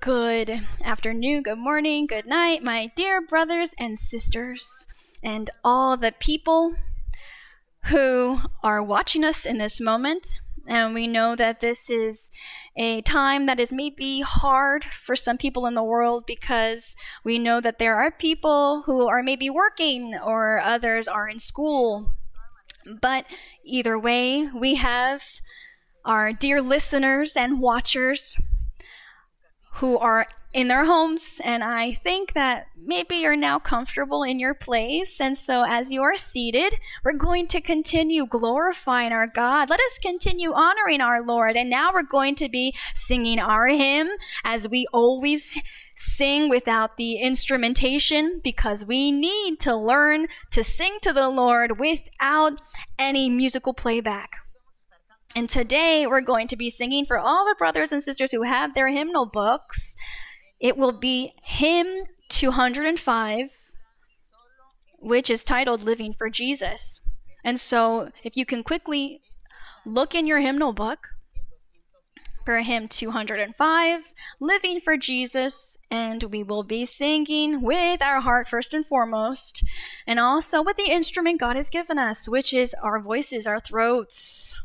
Good afternoon, good morning, good night, my dear brothers and sisters, and all the people who are watching us in this moment. And we know that this is a time that is maybe hard for some people in the world, because we know that there are people who are maybe working or others are in school. But either way, we have our dear listeners and watchers who are in their homes, and I think that maybe you're now comfortable in your place. And so as you are seated, we're going to continue glorifying our God. Let us continue honoring our Lord. And now we're going to be singing our hymn, as we always sing without the instrumentation, because we need to learn to sing to the Lord without any musical playback. And today we're going to be singing for all the brothers and sisters who have their hymnal books. It will be hymn 205, which is titled Living for Jesus. And so if you can quickly look in your hymnal book for hymn 205, Living for Jesus, and we will be singing with our heart first and foremost, and also with the instrument God has given us, which is our voices, our throats.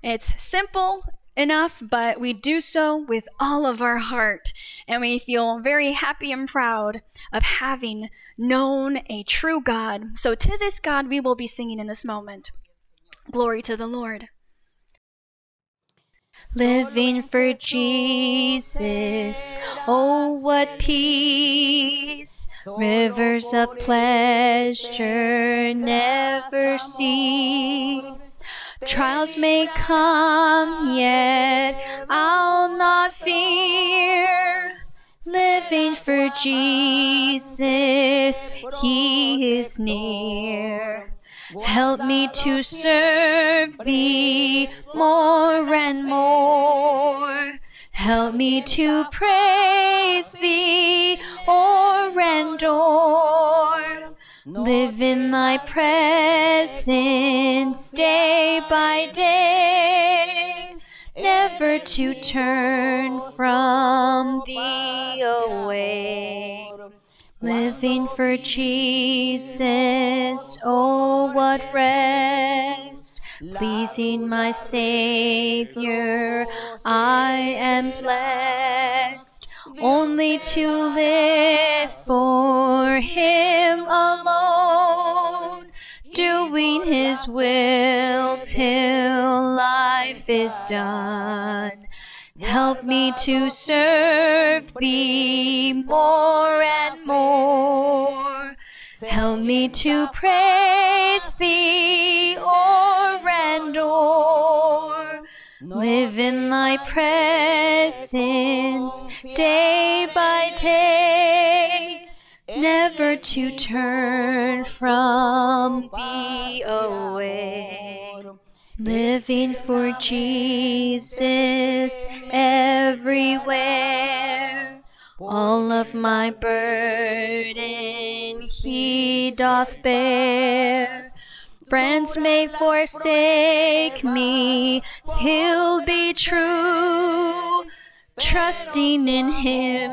It's simple enough, but we do so with all of our heart, and we feel very happy and proud of having known a true God. So to this God we will be singing in this moment. Glory to the Lord. Living for Jesus, oh what peace, rivers of pleasure never cease. Trials may come, yet I'll not fear. Living for Jesus, He is near. Help me to serve Thee more and more. Help me to praise Thee o'er and o'er. Live in Thy presence day by day, never to turn from Thee away. Living for Jesus, oh what rest, pleasing my Savior, I am blessed. Only to live for Him alone, doing His will till life is done. Help me to serve Thee more and more. Help me to praise Thee o'er and o'er. Live in Thy presence day by day, never to turn from Thee away. Living for Jesus everywhere, all of my burden He doth bear. Friends may forsake me, He'll be true. Trusting in Him,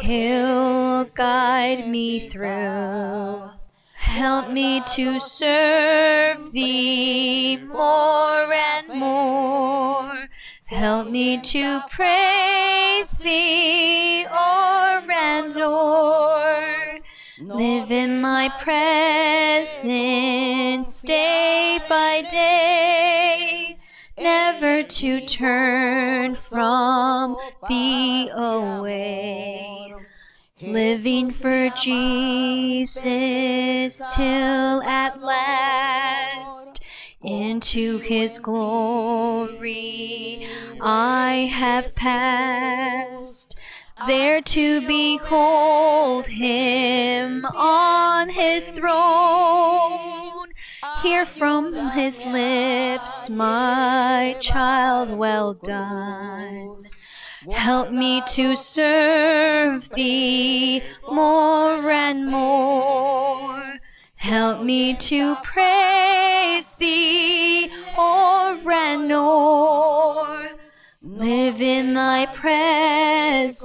He'll guide me through. Help me to serve Thee more and more. Help me to praise Thee o'er and o'er. Live in Thy presence day by day, never to turn from Thee away. Living for Jesus till at last, into His glory I have passed. There to behold Him on His throne, hear from His lips, my child, well done. Help me to serve Thee more and more. Help me to praise Thee o'er and o'er. Live in thy presence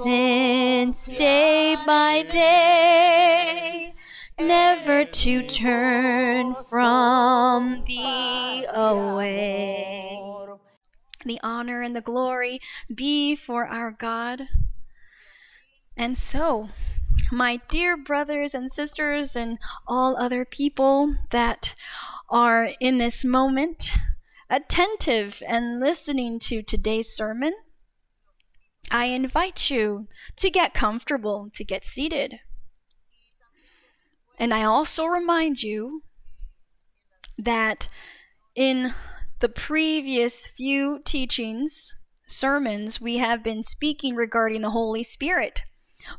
day by day, never to turn from thee away. The honor and the glory be for our God. And so, my dear brothers and sisters and all other people that are in this moment attentive and listening to today's sermon, I invite you to get comfortable, to get seated. And I also remind you that in the previous few teachings, sermons, we have been speaking regarding the Holy Spirit.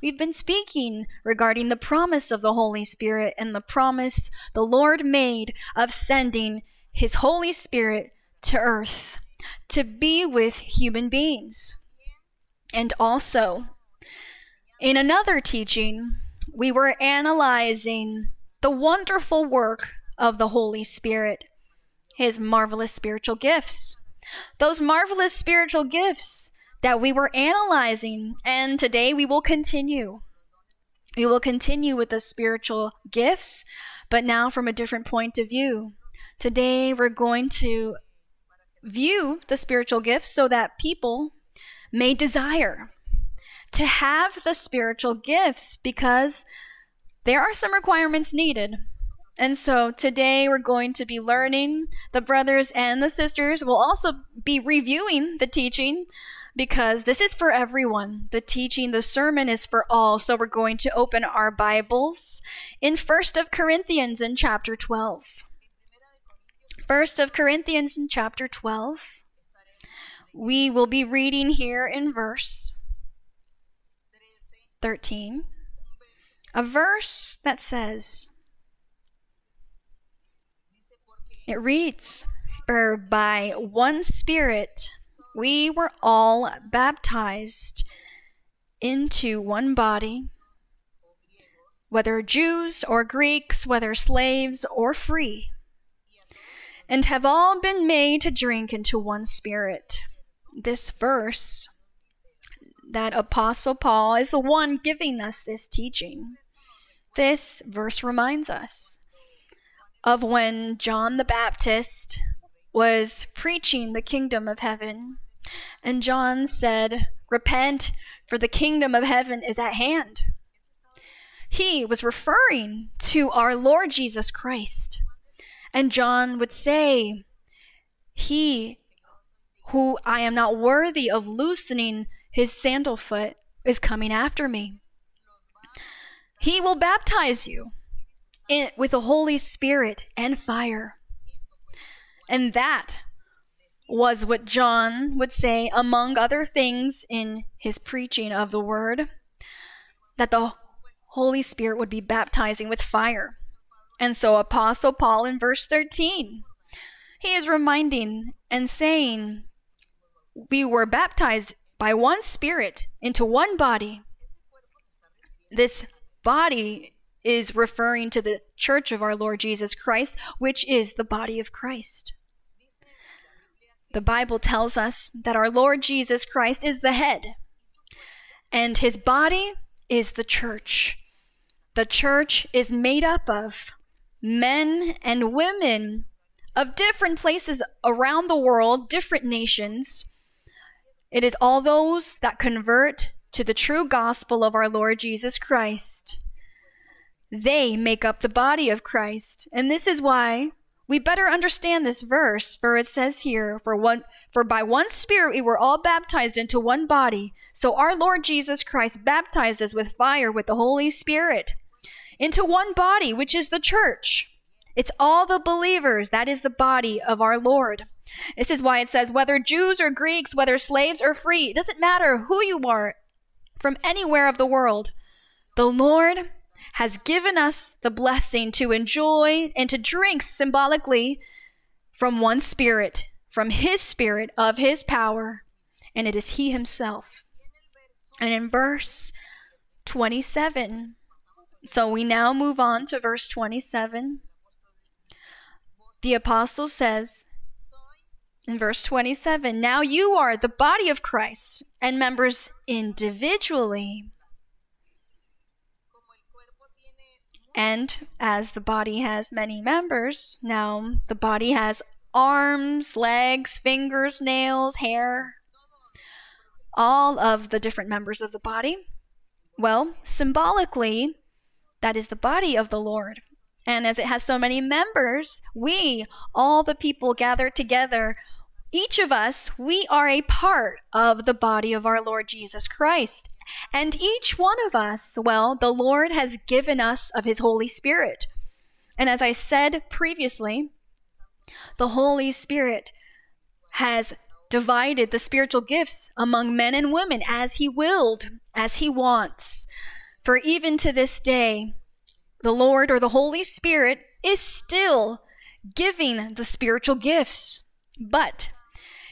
We've been speaking regarding the promise of the Holy Spirit and the promise the Lord made of sending His Holy Spirit to earth to be with human beings. And also, in another teaching, we were analyzing the wonderful work of the Holy Spirit, His marvelous spiritual gifts. Those marvelous spiritual gifts that we were analyzing, and today we will continue. We will continue with the spiritual gifts, but now from a different point of view. Today we're going to view the spiritual gifts so that people may desire to have the spiritual gifts, because there are some requirements needed. And so today we're going to be learning. The brothers and the sisters will also be reviewing the teaching, because this is for everyone. The teaching, the sermon is for all. So we're going to open our Bibles in 1 Corinthians in chapter 12. 1 Corinthians in chapter 12. We will be reading here in verse 13. A verse that says, it reads, "For by one Spirit we were all baptized into one body, whether Jews or Greeks, whether slaves or free, and have all been made to drink into one Spirit." This verse that Apostle Paul is the one giving us this teaching. This verse reminds us of when John the Baptist was preaching the kingdom of heaven, and John said, "Repent, for the kingdom of heaven is at hand." He was referring to our Lord Jesus Christ, and John would say, "He who I am not worthy of loosening his sandal foot is coming after me. He will baptize you with the Holy Spirit and fire." And that was what John would say, among other things, in his preaching of the word, that the Holy Spirit would be baptizing with fire. And so Apostle Paul in verse 13, he is reminding and saying, we were baptized by one Spirit into one body. This body is referring to the church of our Lord Jesus Christ, which is the body of Christ. The Bible tells us that our Lord Jesus Christ is the head, and His body is the church. The church is made up of men and women of different places around the world, different nations. It is all those that convert to the true gospel of our Lord Jesus Christ. They make up the body of Christ. And this is why we better understand this verse, for it says here, "For by one Spirit we were all baptized into one body." So our Lord Jesus Christ baptized us with fire, with the Holy Spirit, into one body, which is the church. It's all the believers. That is the body of our Lord. This is why it says, whether Jews or Greeks, whether slaves or free, it doesn't matter who you are from anywhere of the world. The Lord has given us the blessing to enjoy and to drink symbolically from one Spirit, from His Spirit of His power, and it is He Himself. And in verse 27, so we now move on to verse 27, the apostle says, In verse 27, now you are the body of Christ and members individually. And as the body has many members, now the body has arms, legs, fingers, nails, hair, all of the different members of the body. Well, symbolically, that is the body of the Lord. And as it has so many members, we, all the people gathered together, each of us, we are a part of the body of our Lord Jesus Christ. And each one of us, well, the Lord has given us of his Holy Spirit. And as I said previously, the Holy Spirit has divided the spiritual gifts among men and women as he willed, as he wants. For even to this day, the Lord or the Holy Spirit is still giving the spiritual gifts. But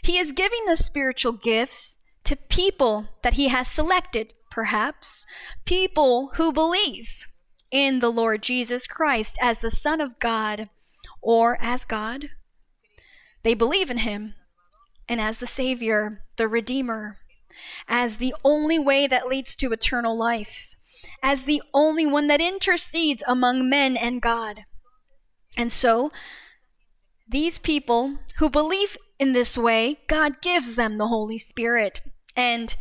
he is giving the spiritual gifts to people that he has selected, perhaps, people who believe in the Lord Jesus Christ as the Son of God or as God. They believe in him and as the Savior, the Redeemer, as the only way that leads to eternal life, as the only one that intercedes among men and God. And so, these people who believe in this way, God gives them the Holy Spirit. And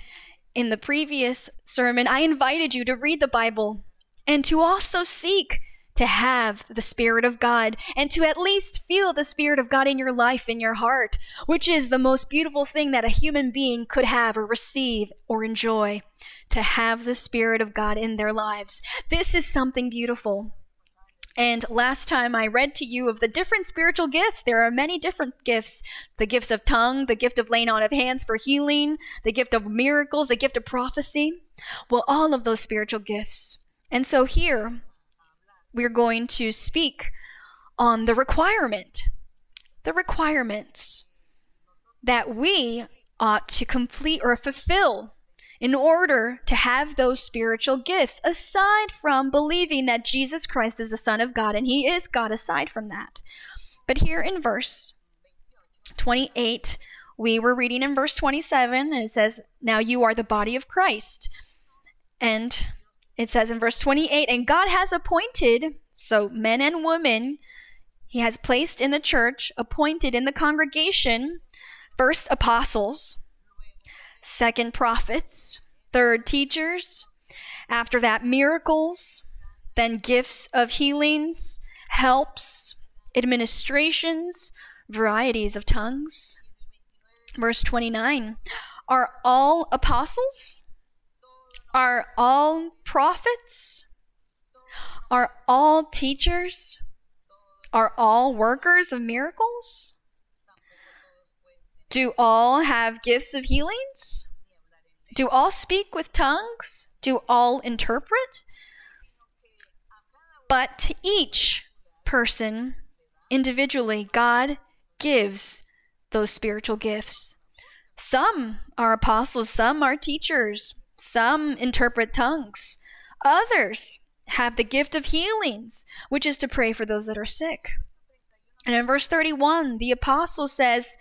in the previous sermon, I invited you to read the Bible and to also seek to have the Spirit of God and to at least feel the Spirit of God in your life, in your heart, which is the most beautiful thing that a human being could have or receive or enjoy, to have the Spirit of God in their lives. This is something beautiful. And last time I read to you of the different spiritual gifts. There are many different gifts. The gifts of tongue, the gift of laying on of hands for healing, the gift of miracles, the gift of prophecy. Well, all of those spiritual gifts. And so here, we're going to speak on the requirement, the requirements that we ought to complete or fulfill in order to have those spiritual gifts, aside from believing that Jesus Christ is the Son of God and he is God, aside from that. But here in verse 28, we were reading in verse 27, and it says, now you are the body of Christ. And it says in verse 28, and God has appointed, so men and women, he has placed in the church, appointed in the congregation, first apostles, second prophets, third teachers, after that miracles, then gifts of healings, helps, administrations, varieties of tongues. Verse 29, are all apostles? Are all prophets? Are all teachers? Are all workers of miracles? Do all have gifts of healings? Do all speak with tongues? Do all interpret? But to each person individually, God gives those spiritual gifts. Some are apostles, some are teachers. Some interpret tongues. Others have the gift of healings, which is to pray for those that are sick. And in verse 31, the apostle says,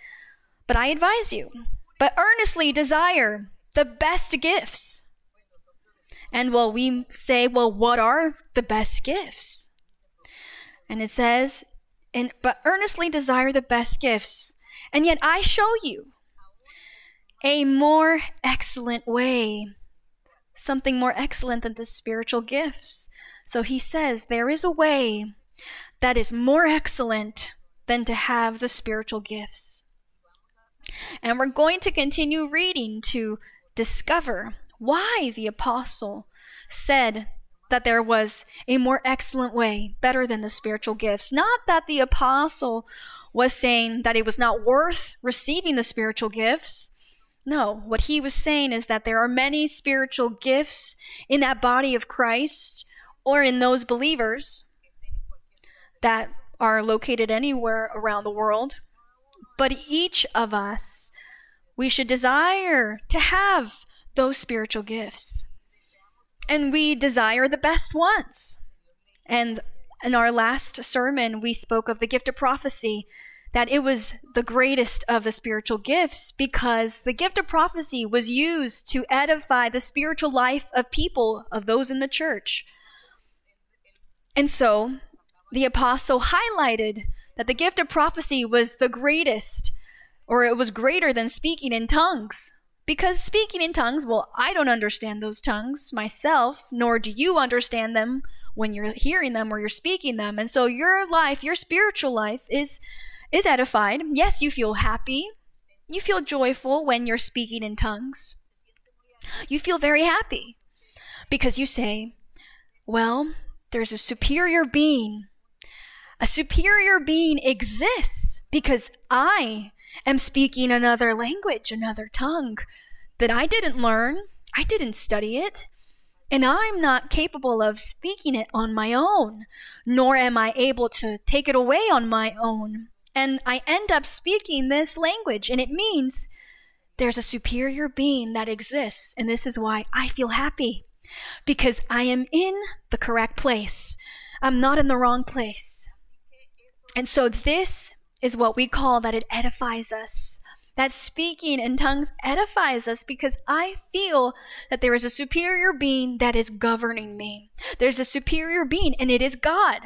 but I advise you, but earnestly desire the best gifts. And well, we say, well, what are the best gifts? And it says, but earnestly desire the best gifts. And yet I show you a more excellent way. Something more excellent than the spiritual gifts. So he says there is a way that is more excellent than to have the spiritual gifts. And we're going to continue reading to discover why the apostle said that there was a more excellent way, better than the spiritual gifts. Not that the apostle was saying that it was not worth receiving the spiritual gifts. No, what he was saying is that there are many spiritual gifts in that body of Christ or in those believers that are located anywhere around the world. But each of us, we should desire to have those spiritual gifts. And we desire the best ones. And in our last sermon, we spoke of the gift of prophecy, that it was the greatest of the spiritual gifts because the gift of prophecy was used to edify the spiritual life of people, of those in the church. And so the apostle highlighted that the gift of prophecy was the greatest, or it was greater than speaking in tongues. Because speaking in tongues, well, I don't understand those tongues myself, nor do you understand them when you're hearing them or you're speaking them. And so your life, your spiritual life is edified. Yes, you feel happy. You feel joyful when you're speaking in tongues. You feel very happy because you say, well, there's a superior being. A superior being exists because I am speaking another language, another tongue that I didn't learn. I didn't study it. And I'm not capable of speaking it on my own, nor am I able to take it away on my own. And I end up speaking this language, and it means there's a superior being that exists. And this is why I feel happy, because I am in the correct place. I'm not in the wrong place. And so this is what we call that it edifies us. That speaking in tongues edifies us because I feel that there is a superior being that is governing me. There's a superior being, and it is God.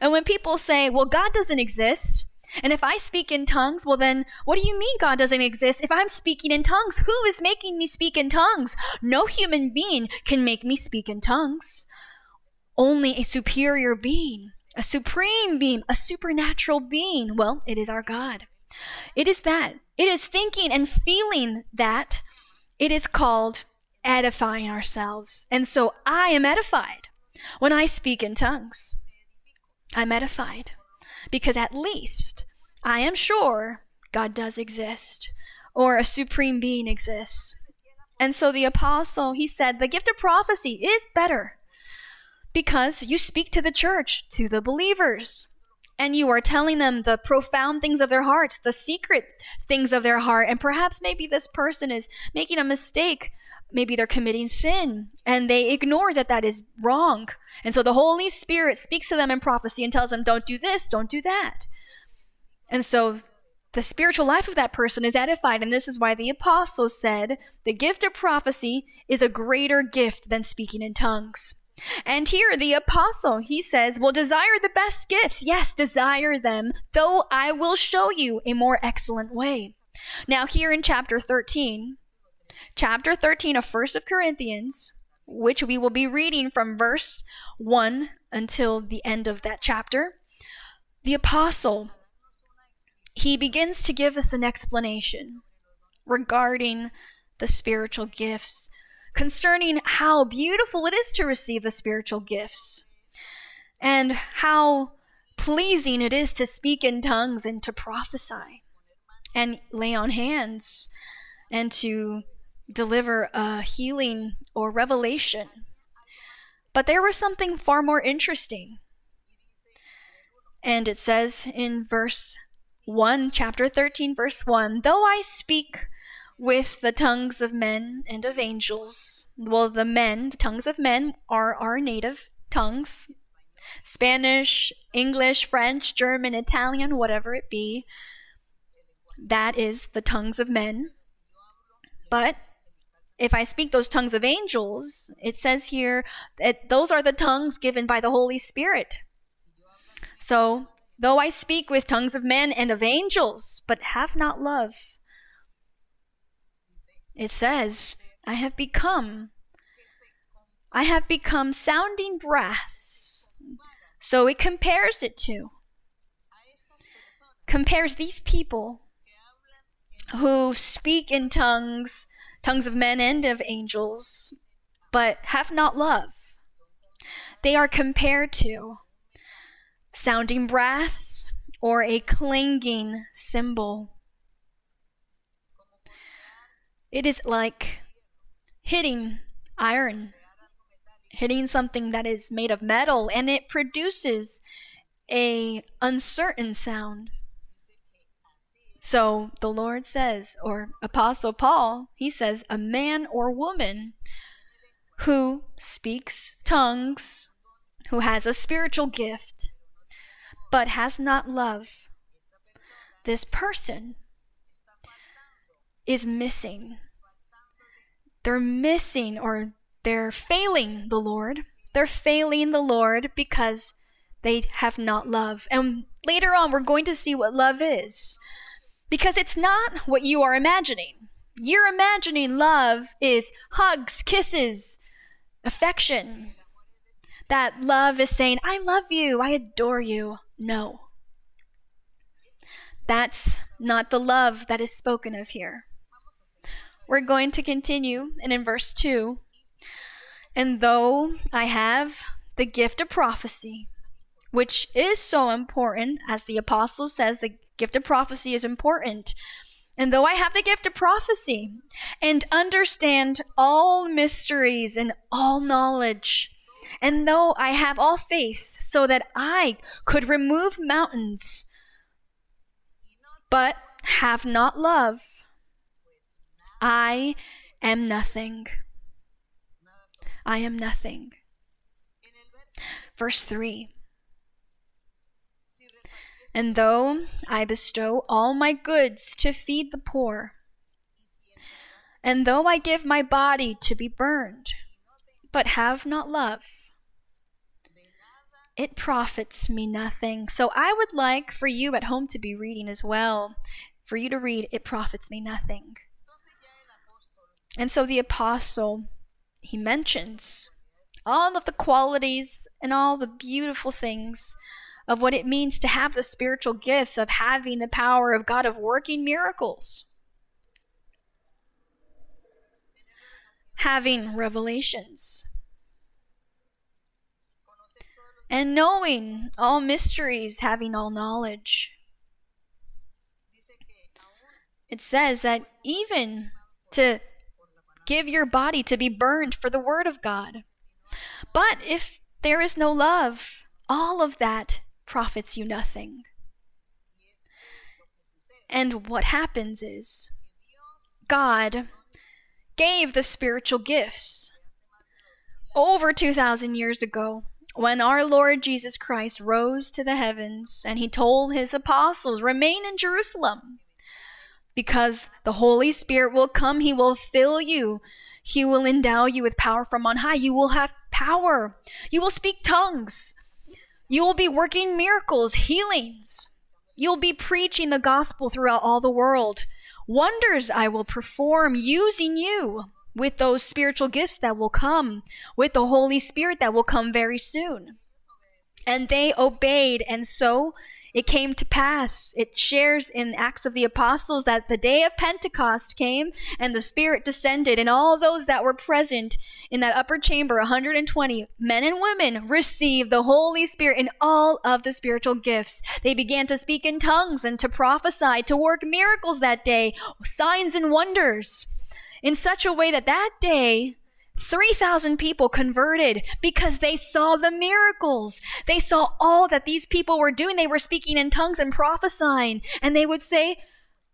And when people say, well, God doesn't exist, and if I speak in tongues, well then, what do you mean God doesn't exist? If I'm speaking in tongues, who is making me speak in tongues? No human being can make me speak in tongues. Only a superior being, a supreme being, a supernatural being. Well, it is our God. It is that. It is thinking and feeling that. It is called edifying ourselves. And so I am edified when I speak in tongues. I'm edified because at least I am sure God does exist, or a supreme being exists. And so the apostle, he said, the gift of prophecy is better because you speak to the church, to the believers, and you are telling them the profound things of their hearts, the secret things of their heart. And perhaps maybe this person is making a mistake. Maybe they're committing sin and they ignore that that is wrong. And so the Holy Spirit speaks to them in prophecy and tells them, don't do this, don't do that. And so the spiritual life of that person is edified. And this is why the apostle said, the gift of prophecy is a greater gift than speaking in tongues. And here the apostle, he says, well, desire the best gifts. Yes, desire them, though I will show you a more excellent way. Now here in chapter 13 of 1 Corinthians, which we will be reading from verse 1 until the end of that chapter, the apostle, he begins to give us an explanation regarding the spiritual gifts, concerning how beautiful it is to receive the spiritual gifts and how pleasing it is to speak in tongues and to prophesy and lay on hands and to deliver a healing or revelation. But there was something far more interesting. And it says in verse 1, chapter 13, verse 1, though I speak with the tongues of men and of angels. Well, the tongues of men are our native tongues. Spanish, English, French, German, Italian, whatever it be. That is the tongues of men. But if I speak those tongues of angels, it says here that those are the tongues given by the Holy Spirit. So, though I speak with tongues of men and of angels, but have not love, it says, I have become sounding brass. So it compares it to, compares these people who speak in tongues, tongues of men and of angels, but have not love. They are compared to sounding brass or a clanging cymbal. It is like hitting iron, hitting something that is made of metal, and it produces an uncertain sound. So the Lord says, or Apostle Paul, he says, a man or woman who speaks tongues, who has a spiritual gift, but has not love, this person is missing. They're missing, or they're failing the Lord. They're failing the Lord because they have not love. And later on, we're going to see what love is, because it's not what you are imagining. You're imagining love is hugs, kisses, affection. That love is saying, I love you, I adore you. No. That's not the love that is spoken of here. We're going to continue, and in verse 2, and though I have the gift of prophecy, which is so important, as the apostle says, the gift of prophecy is important. And though I have the gift of prophecy and understand all mysteries and all knowledge, and though I have all faith so that I could remove mountains, but have not love, I am nothing. I am nothing. Verse 3. And though I bestow all my goods to feed the poor, and though I give my body to be burned, but have not love, it profits me nothing. So I would like for you at home to be reading as well, for you to read, it profits me nothing. And so the apostle, he mentions all of the qualities and all the beautiful things of what it means to have the spiritual gifts, of having the power of God, of working miracles, having revelations, and knowing all mysteries, having all knowledge. It says that even to give your body to be burned for the word of God. But if there is no love, all of that profits you nothing. And what happens is, God gave the spiritual gifts over 2,000 years ago, when our Lord Jesus Christ rose to the heavens, and he told his apostles, remain in Jerusalem, because the Holy Spirit will come, he will fill you, he will endow you with power from on high, you will have power, you will speak tongues, you will be working miracles, healings. You'll be preaching the gospel throughout all the world. Wonders I will perform using you with those spiritual gifts that will come, with the Holy Spirit that will come very soon. And they obeyed, and so it came to pass. It shares in Acts of the Apostles that the day of Pentecost came, and the Spirit descended, and all those that were present in that upper chamber, 120 men and women, received the Holy Spirit in all of the spiritual gifts. They began to speak in tongues and to prophesy, to work miracles that day, signs and wonders, in such a way that that day 3,000 people converted, because they saw the miracles. They saw all that these people were doing. They were speaking in tongues and prophesying. And they would say,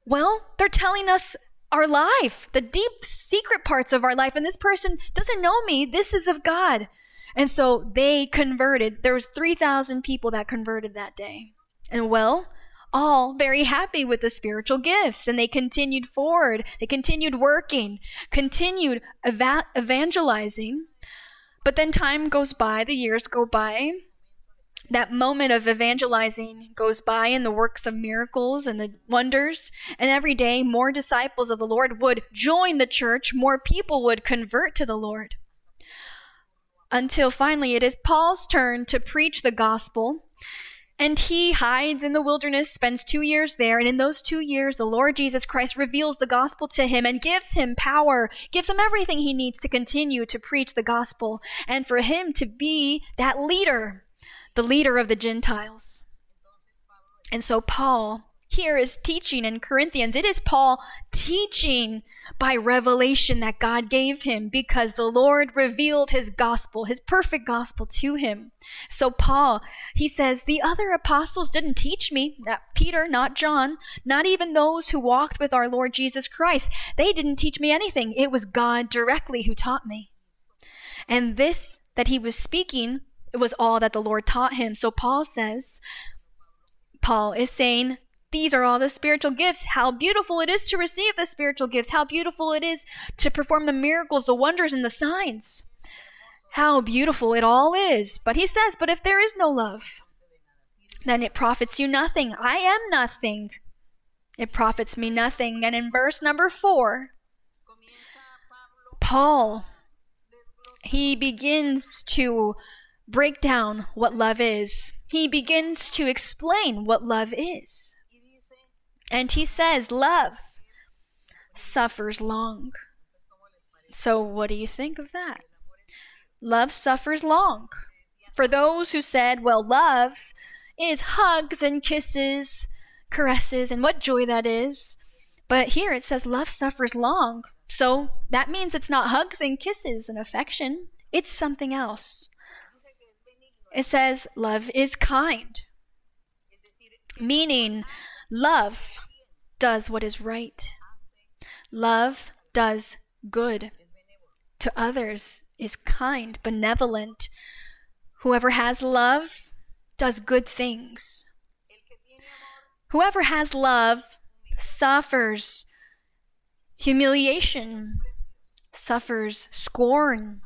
well, they're telling us our life, the deep secret parts of our life. And this person doesn't know me. This is of God. And so they converted. There was 3,000 people that converted that day. And well, all very happy with the spiritual gifts, and they continued forward, they continued working, continued evangelizing. But then time goes by, the years go by, that moment of evangelizing goes by in the works of miracles and the wonders, and every day more disciples of the Lord would join the church, more people would convert to the Lord, until finally it is Paul's turn to preach the gospel. And he hides in the wilderness, spends 2 years there. And in those 2 years, the Lord Jesus Christ reveals the gospel to him and gives him power, gives him everything he needs to continue to preach the gospel, and for him to be that leader, the leader of the Gentiles. And so Paul here is teaching in Corinthians. It is Paul teaching by revelation that God gave him, because the Lord revealed his gospel, his perfect gospel, to him. So Paul, he says, the other apostles didn't teach me, not Peter, not John, not even those who walked with our Lord Jesus Christ. They didn't teach me anything. It was God directly who taught me. And this that he was speaking, it was all that the Lord taught him. So Paul is saying, These are all the spiritual gifts. How beautiful it is to receive the spiritual gifts. How beautiful it is to perform the miracles, the wonders, and the signs. How beautiful it all is. But he says, but if there is no love, then it profits you nothing. I am nothing. It profits me nothing. And in verse number 4, Paul, he begins to break down what love is. He begins to explain what love is. And he says, love suffers long. So what do you think of that? Love suffers long. For those who said, well, love is hugs and kisses, caresses, and what joy that is. But here it says, love suffers long. So that means it's not hugs and kisses and affection. It's something else. It says, love is kind. Meaning, love does what is right. Love does good to others, is kind, benevolent. Whoever has love does good things. Whoever has love suffers humiliation, suffers scorn,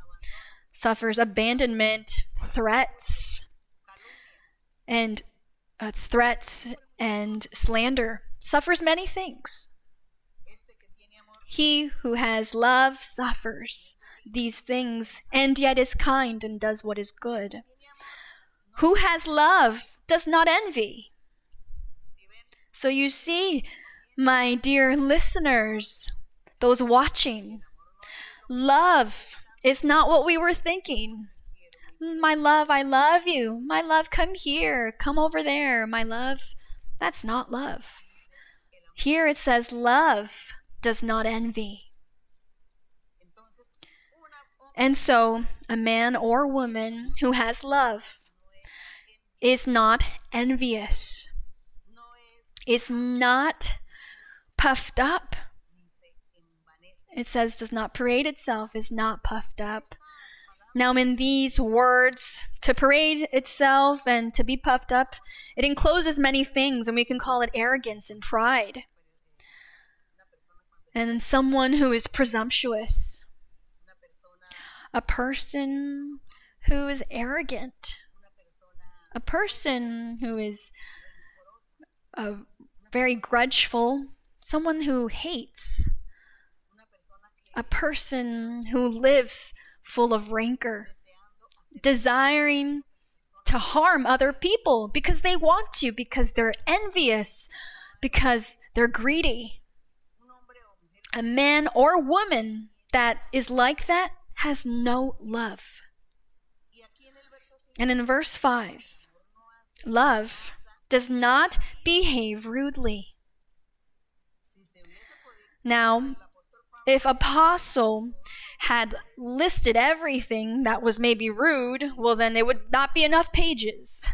suffers abandonment, threats and slander, suffers many things. He who has love suffers these things and yet is kind and does what is good. Who has love does not envy. So you see, my dear listeners, those watching, love is not what we were thinking. My love, I love you. My love, come here. Come over there. My love, that's not love. Here it says love does not envy. And so a man or woman who has love is not envious. Is not puffed up. It says does not parade itself, is not puffed up. Now in these words, to parade itself and to be puffed up, it encloses many things, and we can call it arrogance and pride. And someone who is presumptuous. A person who is arrogant. A person who is very grudgeful, someone who hates, a person who lives full of rancor, desiring to harm other people because they want to, because they're envious, because they're greedy. A man or woman that is like that has no love. And in verse 5, love does not behave rudely. Now, if Apostle had listed everything that was maybe rude, well, then there would not be enough pages.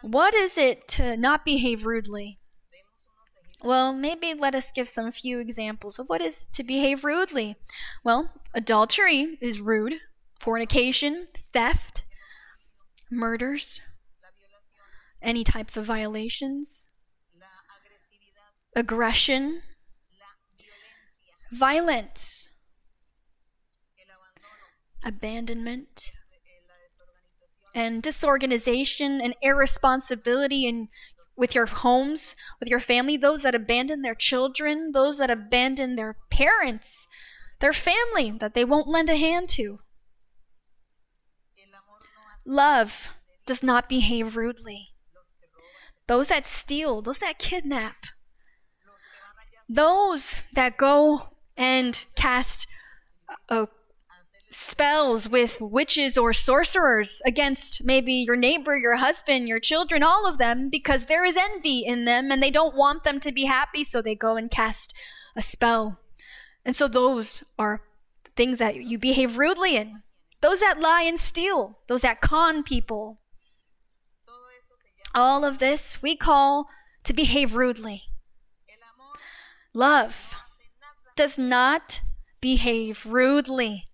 What is it to not behave rudely? Well, maybe let us give some few examples of what is to behave rudely. Well, adultery is rude, fornication, theft, murders, any types of violations, aggression, violence, abandonment, and disorganization and irresponsibility with your homes, with your family, those that abandon their children, those that abandon their parents, their family that they won't lend a hand to. Love does not behave rudely. Those that steal, those that kidnap, those that go and cast spells with witches or sorcerers against maybe your neighbor, your husband, your children, all of them, because there is envy in them and they don't want them to be happy, so they go and cast a spell. And so those are things that you behave rudely in. Those that lie and steal, those that con people, all of this we call to behave rudely. Love does not behave rudely.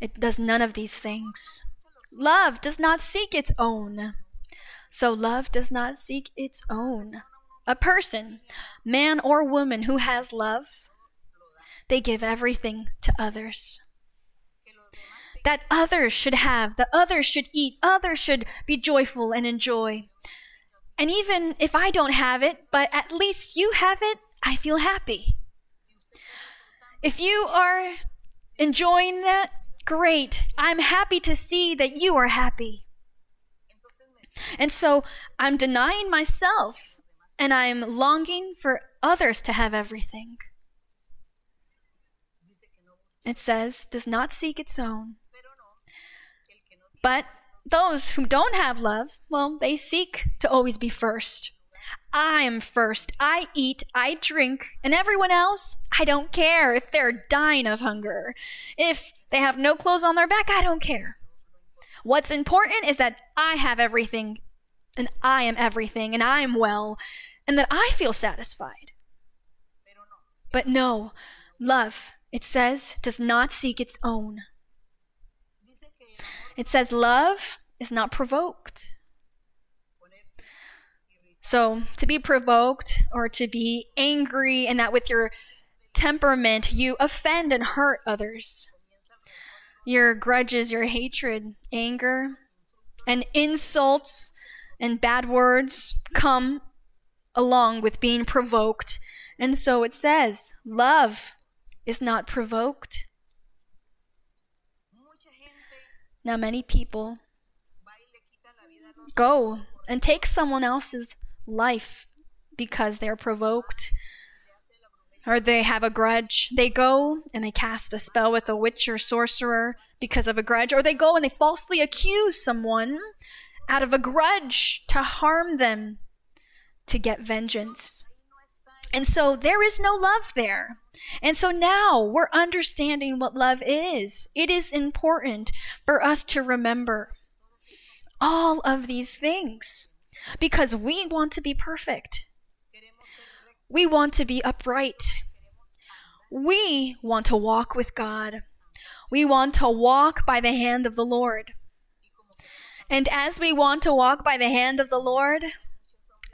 It does none of these things. Love does not seek its own. So love does not seek its own. A person, man or woman, who has love, they give everything to others. That others should have, that others should eat, others should be joyful and enjoy. And even if I don't have it, but at least you have it, I feel happy. If you are enjoying that, great. I'm happy to see that you are happy. And so I'm denying myself and I'm longing for others to have everything. It says, does not seek its own. But those who don't have love, well, they seek to always be first. I am first. I eat, I drink, and everyone else, I don't care if they're dying of hunger. If they have no clothes on their back, I don't care. What's important is that I have everything, and I am everything, and I am well, and that I feel satisfied. But no, love, it says, does not seek its own. It says love is not provoked. So to be provoked or to be angry, and that with your temperament, you offend and hurt others. Your grudges, your hatred, anger, and insults and bad words come along with being provoked. And so it says love is not provoked. Now many people go and take someone else's life because they're provoked or they have a grudge. They go and they cast a spell with a witch or sorcerer because of a grudge, or they go and they falsely accuse someone out of a grudge to harm them, to get vengeance. And so there is no love there. And so now we're understanding what love is. It is important for us to remember all of these things because we want to be perfect. We want to be upright. We want to walk with God. We want to walk by the hand of the Lord. And as we want to walk by the hand of the Lord,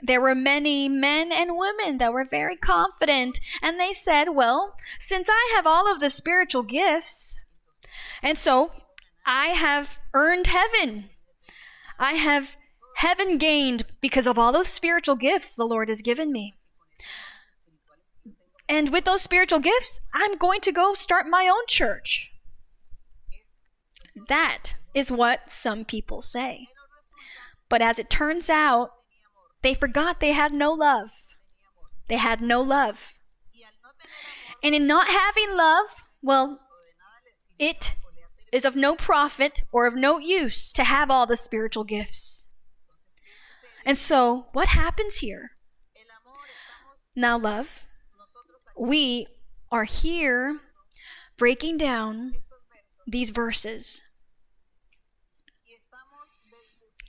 there were many men and women that were very confident, and they said, well, since I have all of the spiritual gifts, and so I have earned heaven. I have heaven gained because of all those spiritual gifts the Lord has given me. And with those spiritual gifts, I'm going to go start my own church. That is what some people say. But as it turns out, they forgot they had no love. They had no love. And in not having love, well, it is of no profit or of no use to have all the spiritual gifts. And so, what happens here? Now, love, we are here breaking down these verses.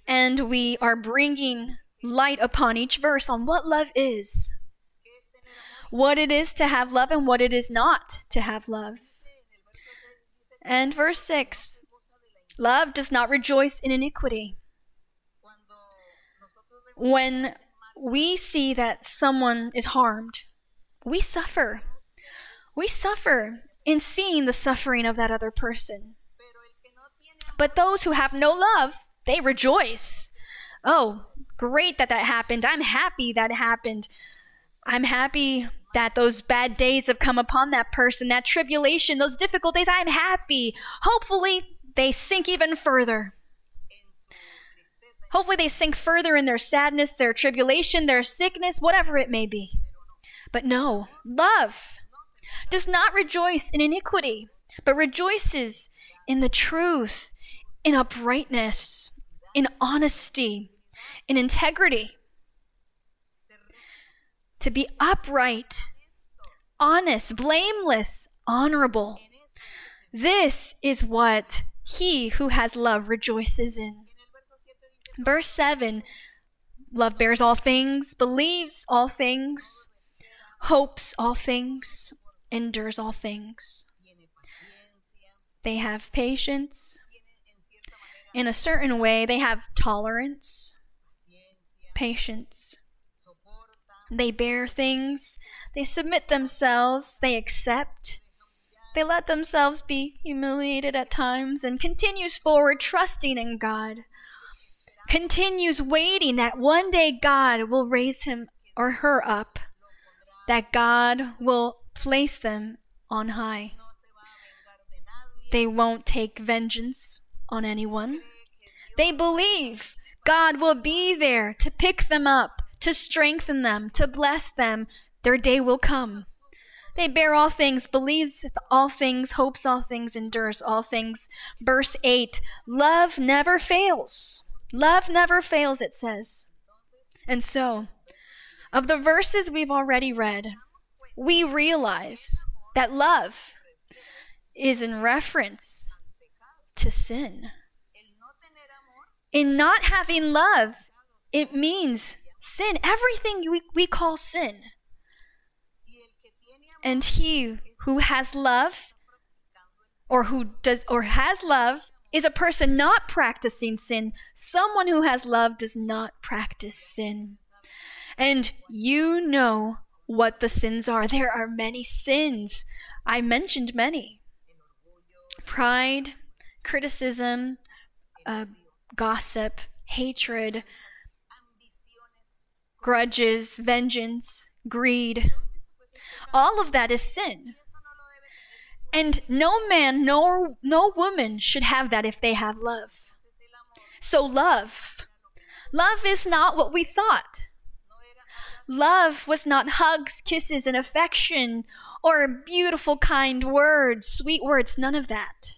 And we are bringing light upon each verse on what love is, what it is to have love and what it is not to have love. And verse 6, love does not rejoice in iniquity. When we see that someone is harmed, we suffer. We suffer in seeing the suffering of that other person. But those who have no love, they rejoice. Oh, great that happened. I'm happy that happened. I'm happy that those bad days have come upon that person, that tribulation, those difficult days. I'm happy. Hopefully, they sink even further. Hopefully, they sink further in their sadness, their tribulation, their sickness, whatever it may be. But no, love does not rejoice in iniquity, but rejoices in the truth, in uprightness, in honesty, in integrity. To be upright, honest, blameless, honorable. This is what he who has love rejoices in. Verse 7, love bears all things, believes all things, hopes all things, endures all things. They have patience. In a certain way, they have tolerance. patience. They bear things, they submit themselves, they accept, they let themselves be humiliated at times, and continues forward trusting in God, continues waiting that one day God will raise him or her up, that God will place them on high. They won't take vengeance on anyone. They believe God will be there to pick them up, to strengthen them, to bless them. Their day will come. They bear all things, believes all things, hopes all things, endures all things. Verse 8, love never fails. Love never fails, it says. And so, of the verses we've already read, we realize that love is in reference to sin. In not having love, it means sin, everything we call sin. And he who has love, or has love, is a person not practicing sin. Someone who has love does not practice sin. And you know what the sins are. There are many sins. I mentioned many. Pride, criticism, gossip, hatred, grudges, vengeance, greed. All of that is sin. And no man, no woman should have that if they have love. So love is not what we thought. Love was not hugs, kisses, and affection, or beautiful, kind words, sweet words, none of that.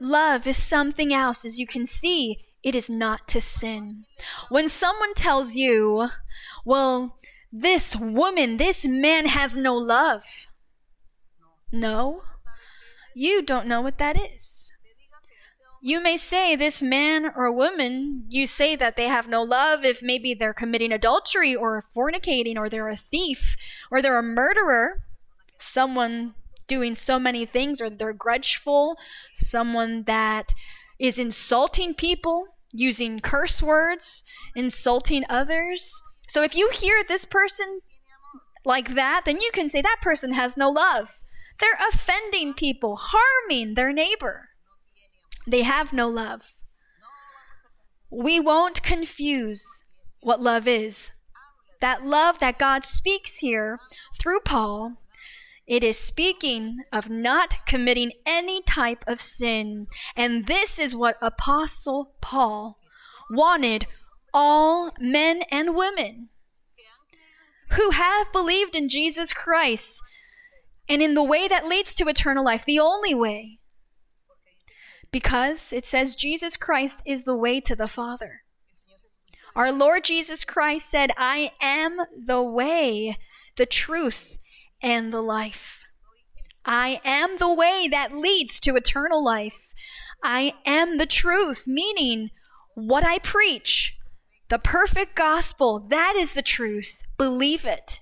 Love is something else. As you can see, it is not to sin. When someone tells you, well, this woman, this man has no love. No, you don't know what that is. You may say this man or woman, you say that they have no love if maybe they're committing adultery or fornicating, or they're a thief, or they're a murderer, someone doing so many things, or they're grudgeful, someone that is insulting people, using curse words, insulting others. So if you hear this person like that, then you can say that person has no love. They're offending people, harming their neighbor. They have no love. We won't confuse what love is. That love that God speaks here through Paul, it is speaking of not committing any type of sin. And this is what Apostle Paul wanted all men and women who have believed in Jesus Christ and in the way that leads to eternal life, the only way. Because it says Jesus Christ is the way to the Father. Our Lord Jesus Christ said, I am the way, the truth, and the life. I am the way that leads to eternal life. I am the truth, meaning what I preach, the perfect gospel, that is the truth. Believe it.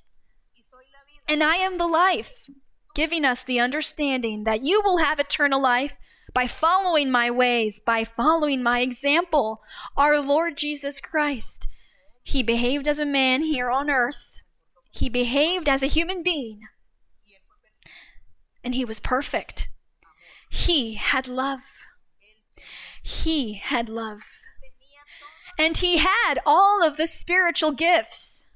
And I am the life, giving us the understanding that you will have eternal life by following my ways, by following my example. Our Lord Jesus Christ, he behaved as a man here on earth. He behaved as a human being. And he was perfect. He had love. He had love. And he had all of the spiritual gifts.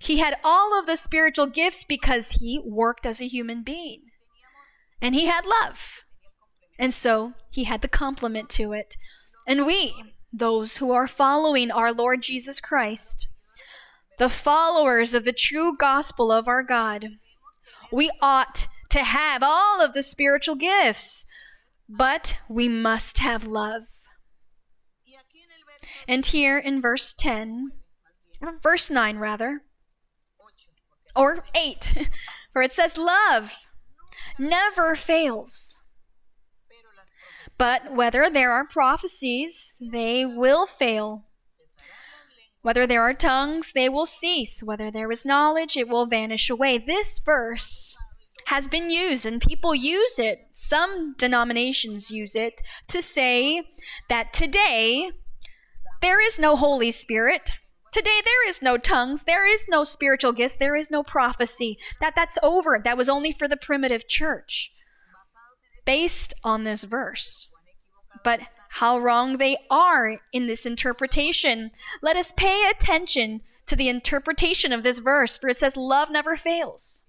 He had all of the spiritual gifts because he worked as a human being. And he had love. And so he had the complement to it. And we, those who are following our Lord Jesus Christ, the followers of the true gospel of our God, we ought to have all of the spiritual gifts, but we must have love. And here in verse 8, where it says love never fails. But whether there are prophecies, they will fail. Whether there are tongues, they will cease. Whether there is knowledge, it will vanish away. This verse has been used, and people use it. Some denominations use it to say that today There is no Holy Spirit. Today, there is no tongues. There is no spiritual gifts. There is no prophecy. That's over. That was only for the primitive church. Based on this verse. But how wrong they are in this interpretation. Let us pay attention to the interpretation of this verse, for it says love never fails.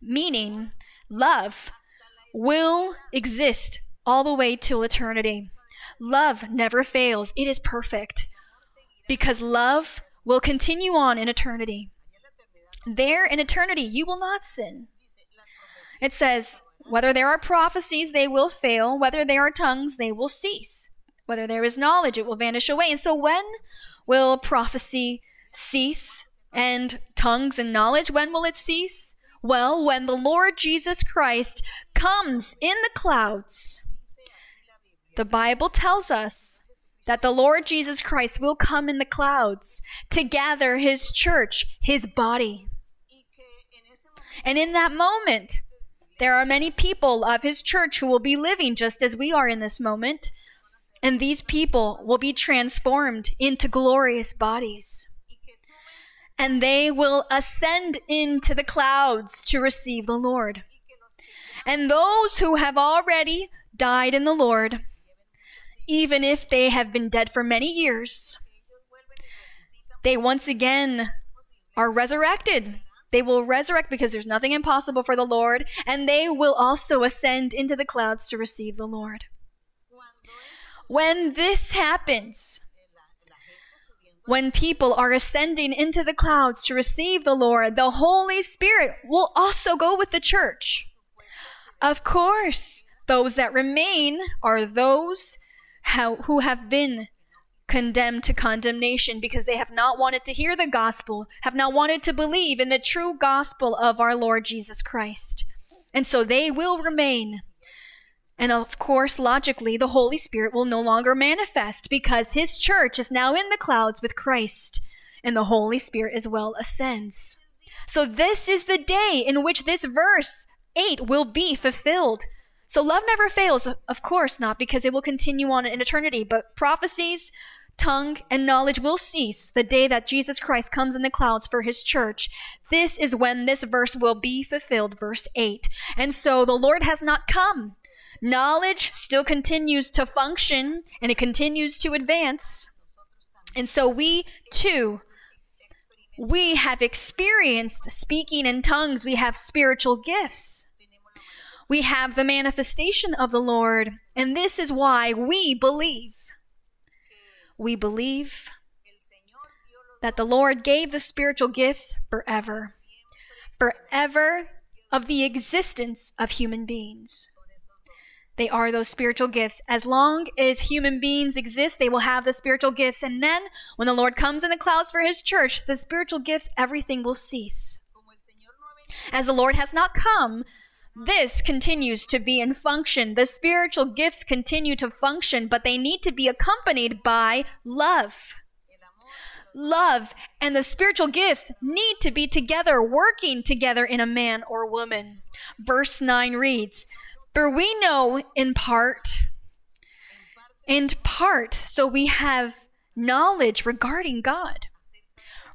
Meaning, love will exist all the way till eternity. Love never fails. It is perfect. Because love will continue on in eternity. There in eternity, you will not sin. It says, whether there are prophecies, they will fail. Whether there are tongues, they will cease. Whether there is knowledge, it will vanish away. And so when will prophecy cease? And tongues and knowledge, when will it cease? Well, when the Lord Jesus Christ comes in the clouds. The Bible tells us that the Lord Jesus Christ will come in the clouds to gather his church, his body. And in that moment, there are many people of his church who will be living just as we are in this moment. And these people will be transformed into glorious bodies. And they will ascend into the clouds to receive the Lord. And those who have already died in the Lord, even if they have been dead for many years, they once again are resurrected. They will resurrect because there's nothing impossible for the Lord, and they will also ascend into the clouds to receive the Lord. When this happens, when people are ascending into the clouds to receive the Lord, the Holy Spirit will also go with the church. Of course, those that remain are those who have been condemned to condemnation because they have not wanted to hear the gospel, have not wanted to believe in the true gospel of our Lord Jesus Christ. And so they will remain. And of course, logically, the Holy Spirit will no longer manifest because his church is now in the clouds with Christ, and the Holy Spirit as well ascends. So this is the day in which this verse 8 will be fulfilled. So love never fails, of course not, because it will continue on in eternity. But prophecies, tongue, and knowledge will cease the day that Jesus Christ comes in the clouds for his church. This is when this verse will be fulfilled, verse 8. And so the Lord has not come. Knowledge still continues to function, and it continues to advance. And so we too, we have experienced speaking in tongues. We have spiritual gifts. We have the manifestation of the Lord, and this is why we believe. We believe that the Lord gave the spiritual gifts forever, forever of the existence of human beings. They are those spiritual gifts. As long as human beings exist, they will have the spiritual gifts, and then when the Lord comes in the clouds for his church, the spiritual gifts, everything will cease. As the Lord has not come, this continues to be in function. The spiritual gifts continue to function, but they need to be accompanied by love. Love and the spiritual gifts need to be together, working together in a man or woman. Verse 9 reads, "For we know in part, so we have knowledge regarding God,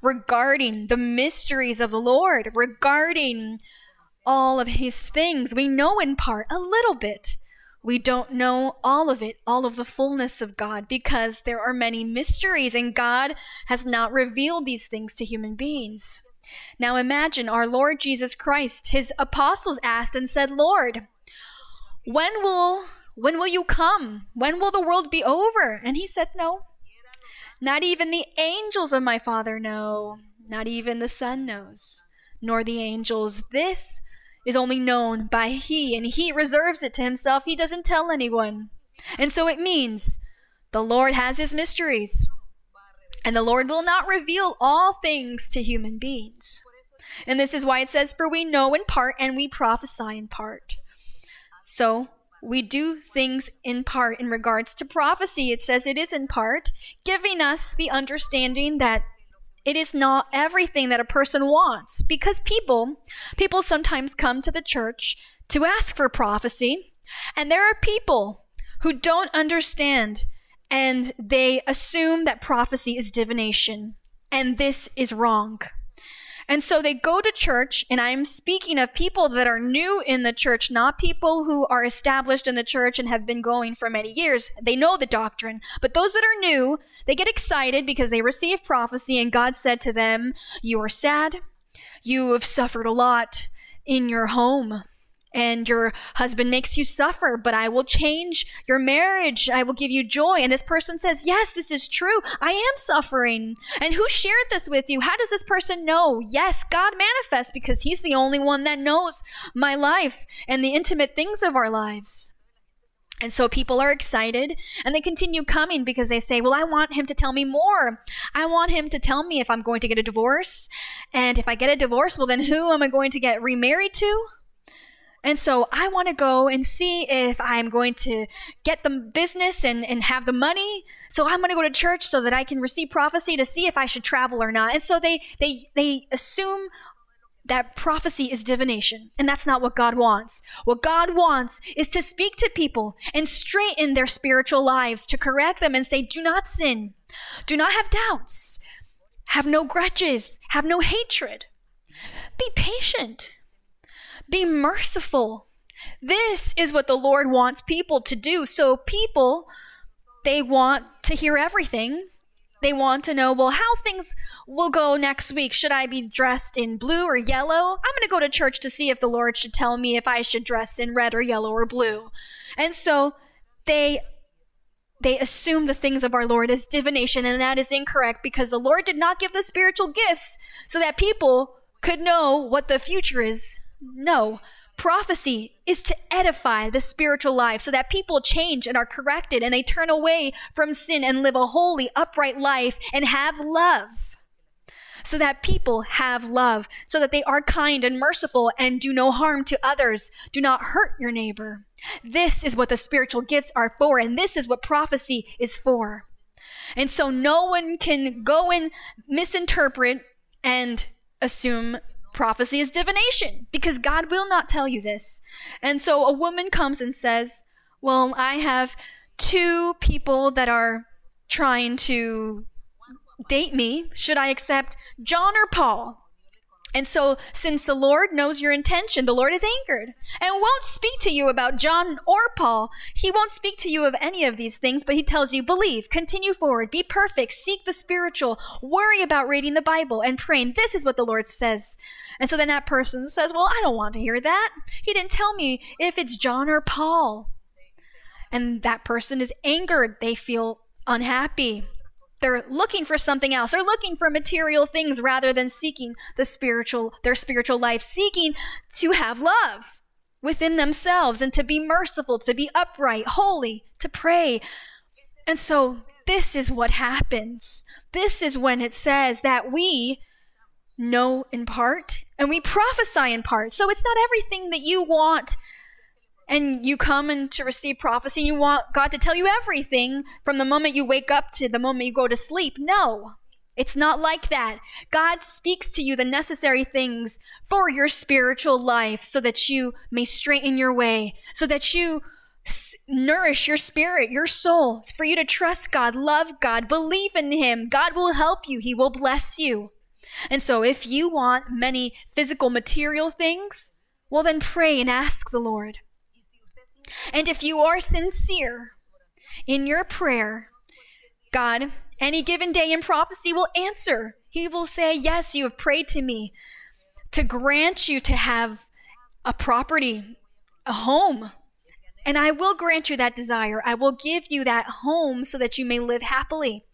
regarding the mysteries of the Lord, regarding all of his things. We know in part, a little bit. We don't know all of it, all of the fullness of God, because there are many mysteries and God has not revealed these things to human beings." Now imagine our Lord Jesus Christ, his apostles asked and said, "Lord, when will you come? When will the world be over?" And he said, "No, not even the angels of my Father know, not even the Son knows, nor the angels. This is only known by he, and he reserves it to himself. He doesn't tell anyone." And so it means the Lord has his mysteries, and the Lord will not reveal all things to human beings. And this is why it says, "For we know in part and we prophesy in part." So we do things in part. In regards to prophecy, it says it is in part, giving us the understanding that it is not everything that a person wants, because people sometimes come to the church to ask for prophecy, and there are people who don't understand and they assume that prophecy is divination, and this is wrong. And so they go to church, and I'm speaking of people that are new in the church, not people who are established in the church and have been going for many years. They know the doctrine, but those that are new, they get excited because they receive prophecy, and God said to them, you are sad, you have suffered a lot in your home, and your husband makes you suffer, but I will change your marriage. I will give you joy. And this person says, yes, this is true. I am suffering. And who shared this with you? How does this person know? Yes, God manifests, because he's the only one that knows my life and the intimate things of our lives. And so people are excited, and they continue coming because they say, well, I want him to tell me more. I want him to tell me if I'm going to get a divorce. And if I get a divorce, well, then who am I going to get remarried to? And so I want to go and see if I'm going to get the business and have the money. So I'm going to go to church so that I can receive prophecy to see if I should travel or not. And so they assume that prophecy is divination, and that's not what God wants. What God wants is to speak to people and straighten their spiritual lives, to correct them and say, do not sin. Do not have doubts. Have no grudges. Have no hatred. Be patient. Be merciful. This is what the Lord wants people to do. So people, they want to hear everything. They want to know, well, how things will go next week. Should I be dressed in blue or yellow? I'm going to go to church to see if the Lord should tell me if I should dress in red or yellow or blue. And so they assume the things of our Lord as divination, and that is incorrect, because the Lord did not give the spiritual gifts so that people could know what the future is. No, prophecy is to edify the spiritual life so that people change and are corrected, and they turn away from sin and live a holy, upright life and have love. So that people have love, so that they are kind and merciful and do no harm to others. Do not hurt your neighbor. This is what the spiritual gifts are for, and this is what prophecy is for. And so no one can go and misinterpret and assume prophecy is divination, because God will not tell you this. And so a woman comes and says, well, I have two people that are trying to date me. Should I accept John or Paul? And so since the Lord knows your intention, the Lord is angered and won't speak to you about John or Paul. He won't speak to you of any of these things, but he tells you, believe, continue forward, be perfect, seek the spiritual, worry about reading the Bible and praying. This is what the Lord says. And so then that person says, well, I don't want to hear that. He didn't tell me if it's John or Paul. And that person is angered. They feel unhappy. They're looking for something else. They're looking for material things rather than seeking the spiritual, their spiritual life, seeking to have love within themselves and to be merciful, to be upright, holy, to pray. And so this is what happens. This is when it says that we know in part and we prophesy in part. So it's not everything that you want. And you come in to receive prophecy, and you want God to tell you everything from the moment you wake up to the moment you go to sleep. No, it's not like that. God speaks to you the necessary things for your spiritual life so that you may straighten your way, so that you nourish your spirit, your soul, for you to trust God, love God, believe in him. God will help you. He will bless you. And so if you want many physical, material things, well, then pray and ask the Lord. And if you are sincere in your prayer, God, any given day in prophecy will answer. He will say, yes, you have prayed to me to grant you to have a property, a home. And I will grant you that desire. I will give you that home so that you may live happily,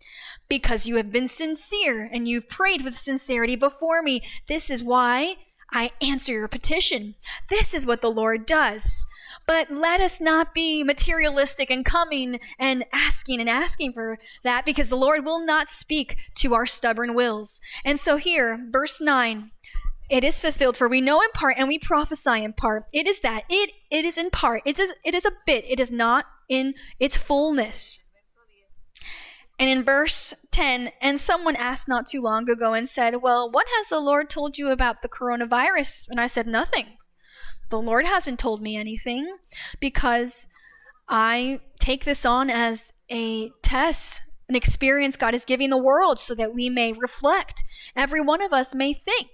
because you have been sincere and you've prayed with sincerity before me. This is why I answer your petition. This is what the Lord does. But let us not be materialistic and coming and asking for that, because the Lord will not speak to our stubborn wills. And so here, verse 9, it is fulfilled, for we know in part and we prophesy in part. It is that. It is in part. It is a bit. It is not in its fullness. And in verse 10, and someone asked not too long ago and said, well, what has the Lord told you about the coronavirus? And I said, nothing. The Lord hasn't told me anything, because I take this on as a test, an experience God is giving the world so that we may reflect. Every one of us may think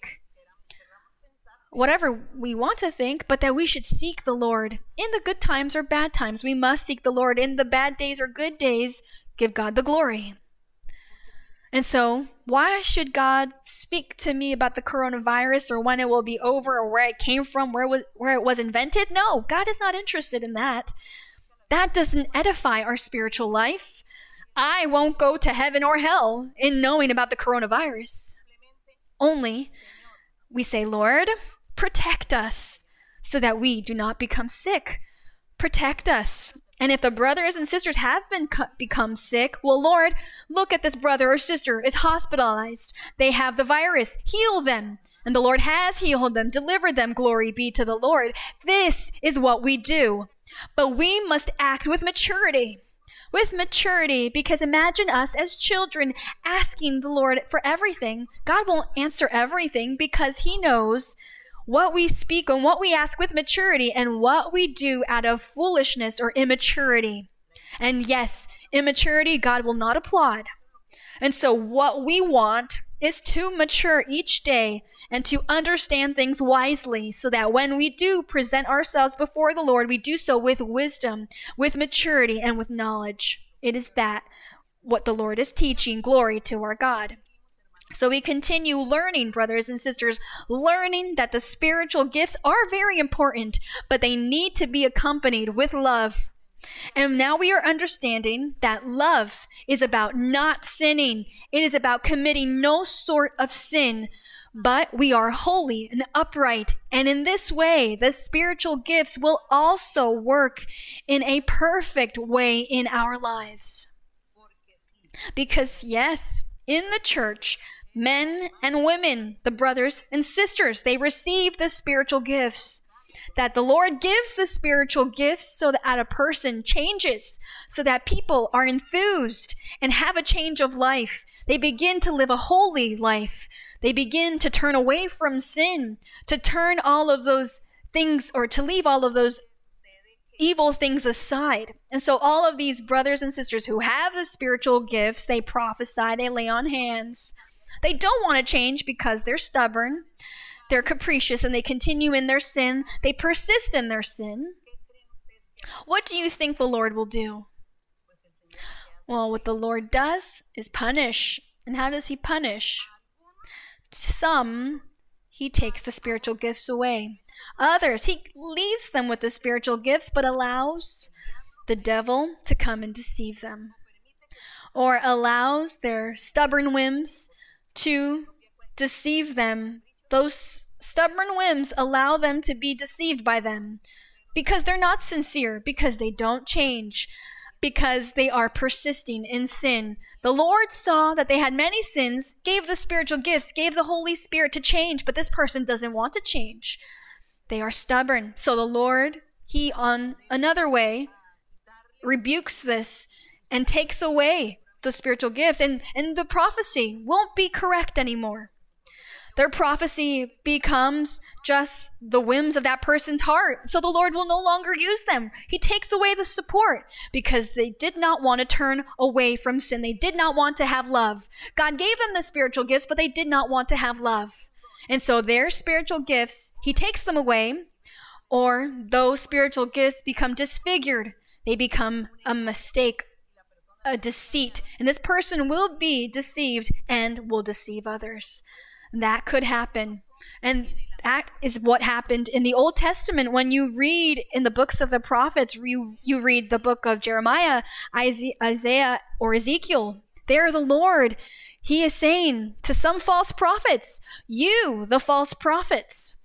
whatever we want to think, but that we should seek the Lord in the good times or bad times. We must seek the Lord in the bad days or good days. Give God the glory. And so, why should God speak to me about the coronavirus or when it will be over or where it came from, where it was invented? No, God is not interested in that. That doesn't edify our spiritual life. I won't go to heaven or hell in knowing about the coronavirus. Only we say, Lord, protect us so that we do not become sick. Protect us. And if the brothers and sisters have become sick, well, Lord, look at this brother or sister is hospitalized. They have the virus. Heal them. And the Lord has healed them, delivered them. Glory be to the Lord. This is what we do. But we must act with maturity. With maturity, because imagine us as children asking the Lord for everything. God won't answer everything because He knows what we speak and what we ask with maturity and what we do out of foolishness or immaturity. And yes, immaturity, God will not applaud. And so what we want is to mature each day and to understand things wisely so that when we do present ourselves before the Lord, we do so with wisdom, with maturity, and with knowledge. It is that what the Lord is teaching. Glory to our God. So we continue learning, brothers and sisters, learning that the spiritual gifts are very important, but they need to be accompanied with love. And now we are understanding that love is about not sinning. It is about committing no sort of sin, but we are holy and upright. And in this way, the spiritual gifts will also work in a perfect way in our lives. Because yes, in the church, men and women, the brothers and sisters, they receive the spiritual gifts. That the Lord gives the spiritual gifts so that a person changes, so that people are enthused and have a change of life. They begin to live a holy life. They begin to turn away from sin, to turn all of those things or to leave all of those evil things aside. And so all of these brothers and sisters who have the spiritual gifts, they prophesy, they lay on hands. They don't want to change because they're stubborn, they're capricious, and they continue in their sin. They persist in their sin. What do you think the Lord will do? Well, what the Lord does is punish. And how does He punish? Some, He takes the spiritual gifts away. Others, He leaves them with the spiritual gifts, but allows the devil to come and deceive them, or allows their stubborn whims to deceive them. Those stubborn whims allow them to be deceived by them because they're not sincere, because they don't change, because they are persisting in sin. The Lord saw that they had many sins, gave the spiritual gifts, gave the Holy Spirit to change, but this person doesn't want to change. They are stubborn. So the Lord, He on another way rebukes this and takes away the spiritual gifts, and the prophecy won't be correct anymore. Their prophecy becomes just the whims of that person's heart. So the Lord will no longer use them. He takes away the support because they did not want to turn away from sin. They did not want to have love. God gave them the spiritual gifts, but they did not want to have love. And so their spiritual gifts, He takes them away, or those spiritual gifts become disfigured. They become a mistake, a deceit. And this person will be deceived and will deceive others. That could happen. And that is what happened in the Old Testament. When you read in the books of the prophets, you read the book of Jeremiah, Isaiah, or Ezekiel. There the Lord, He is saying to some false prophets, you, the false prophets,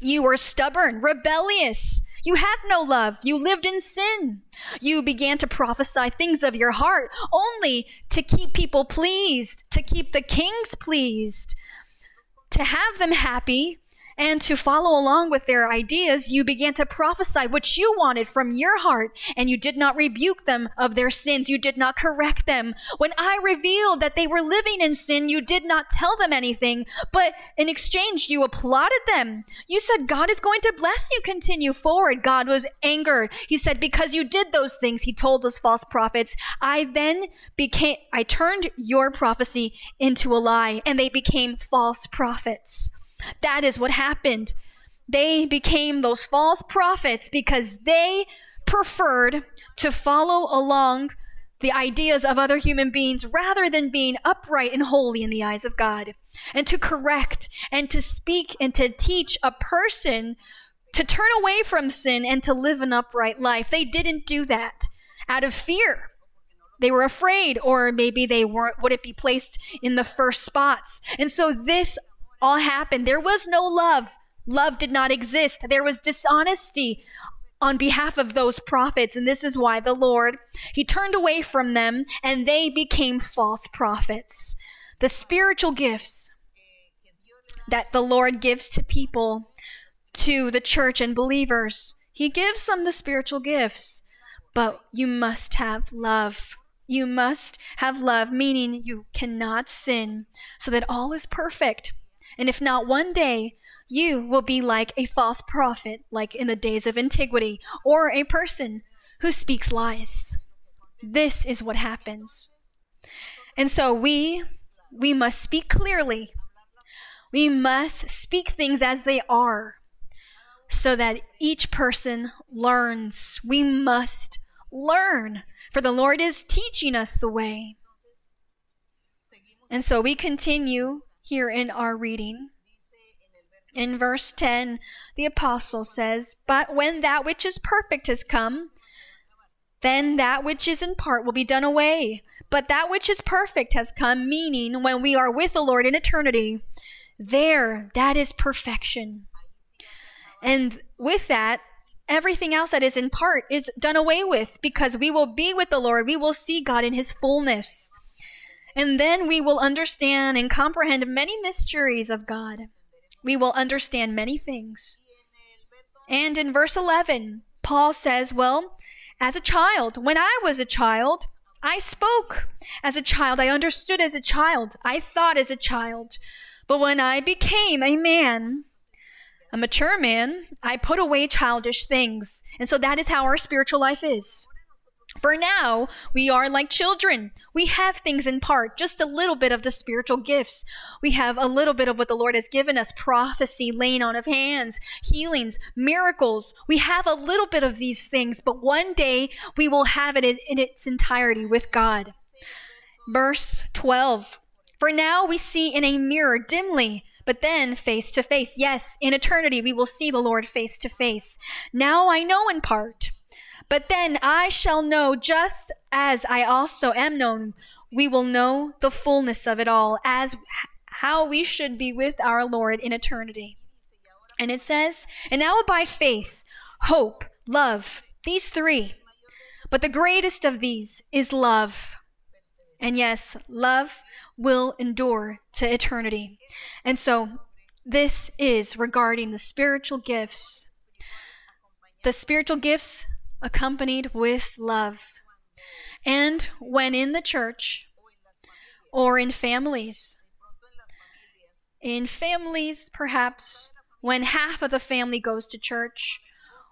you were stubborn, rebellious. You had no love. You lived in sin. You began to prophesy things of your heart only to keep people pleased, to keep the kings pleased, to have them happy, And to follow along with their ideas, you began to prophesy what you wanted from your heart, and you did not rebuke them of their sins. You did not correct them. When I revealed that they were living in sin, you did not tell them anything, but in exchange, you applauded them. You said, God is going to bless you. Continue forward. God was angered. He said, because you did those things, he told those false prophets, I turned your prophecy into a lie, and they became false prophets. That is what happened. They became those false prophets because they preferred to follow along the ideas of other human beings rather than being upright and holy in the eyes of God. And to correct and to speak and to teach a person to turn away from sin and to live an upright life. They didn't do that out of fear. They were afraid, or maybe they wouldn't be placed in the first spots. And so this all happened. There was no love. Love did not exist. There was dishonesty on behalf of those prophets. And this is why the Lord, he turned away from them and they became false prophets. The spiritual gifts that the Lord gives to people, to the church and believers, he gives them the spiritual gifts, but you must have love. You must have love, meaning you cannot sin, so that all is perfect. And if not, one day, you will be like a false prophet, like in the days of antiquity, or a person who speaks lies. This is what happens. And so we must speak clearly. We must speak things as they are, so that each person learns. We must learn, for the Lord is teaching us the way. And so we continue here in our reading. In verse 10, the apostle says, "But when that which is perfect has come, then that which is in part will be done away. But that which is perfect has come," meaning when we are with the Lord in eternity, there, that is perfection. And with that, everything else that is in part is done away with, because we will be with the Lord. We will see God in his fullness. And then we will understand and comprehend many mysteries of God. We will understand many things. And in verse 11, Paul says, well, as a child, when I was a child, I spoke as a child. I understood as a child. I thought as a child. But when I became a man, a mature man, I put away childish things. And so that is how our spiritual life is. For now, we are like children. We have things in part, just a little bit of the spiritual gifts. We have a little bit of what the Lord has given us, prophecy, laying on of hands, healings, miracles. We have a little bit of these things, but one day we will have it in its entirety with God. Verse 12, for now we see in a mirror dimly, but then face to face. Yes, in eternity we will see the Lord face to face. Now I know in part, but then I shall know just as I also am known. We will know the fullness of it all, as how we should be with our Lord in eternity. And it says, and now abide faith, hope, love, these three. But the greatest of these is love. And yes, love will endure to eternity. And so this is regarding the spiritual gifts. The spiritual gifts accompanied with love. And when in the church or in families, perhaps when half of the family goes to church,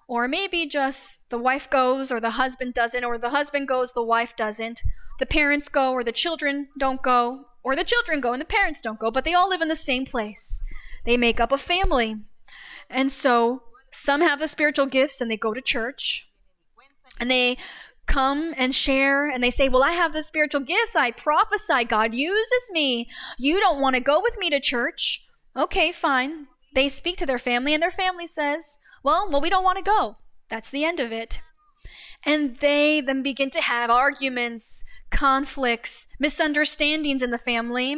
or maybe just the wife goes or the husband doesn't, or the husband goes, the wife doesn't, the parents go or the children don't go, or the children go and the parents don't go, but they all live in the same place. They make up a family. And so some have the spiritual gifts and they go to church and they come and share and they say, well, I have the spiritual gifts. I prophesy. God uses me. You don't want to go with me to church. Okay, fine. They speak to their family and their family says, well, we don't want to go. That's the end of it. And they then begin to have arguments, conflicts, misunderstandings in the family,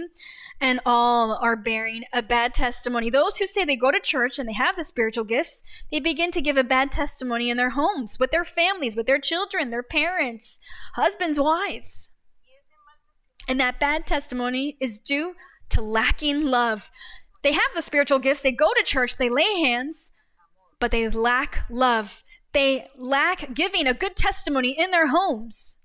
and all are bearing a bad testimony. Those who say they go to church and they have the spiritual gifts, they begin to give a bad testimony in their homes, with their families, with their children, their parents, husbands, wives. And that bad testimony is due to lacking love. They have the spiritual gifts. They go to church. They lay hands, but they lack love. They lack giving a good testimony in their homes.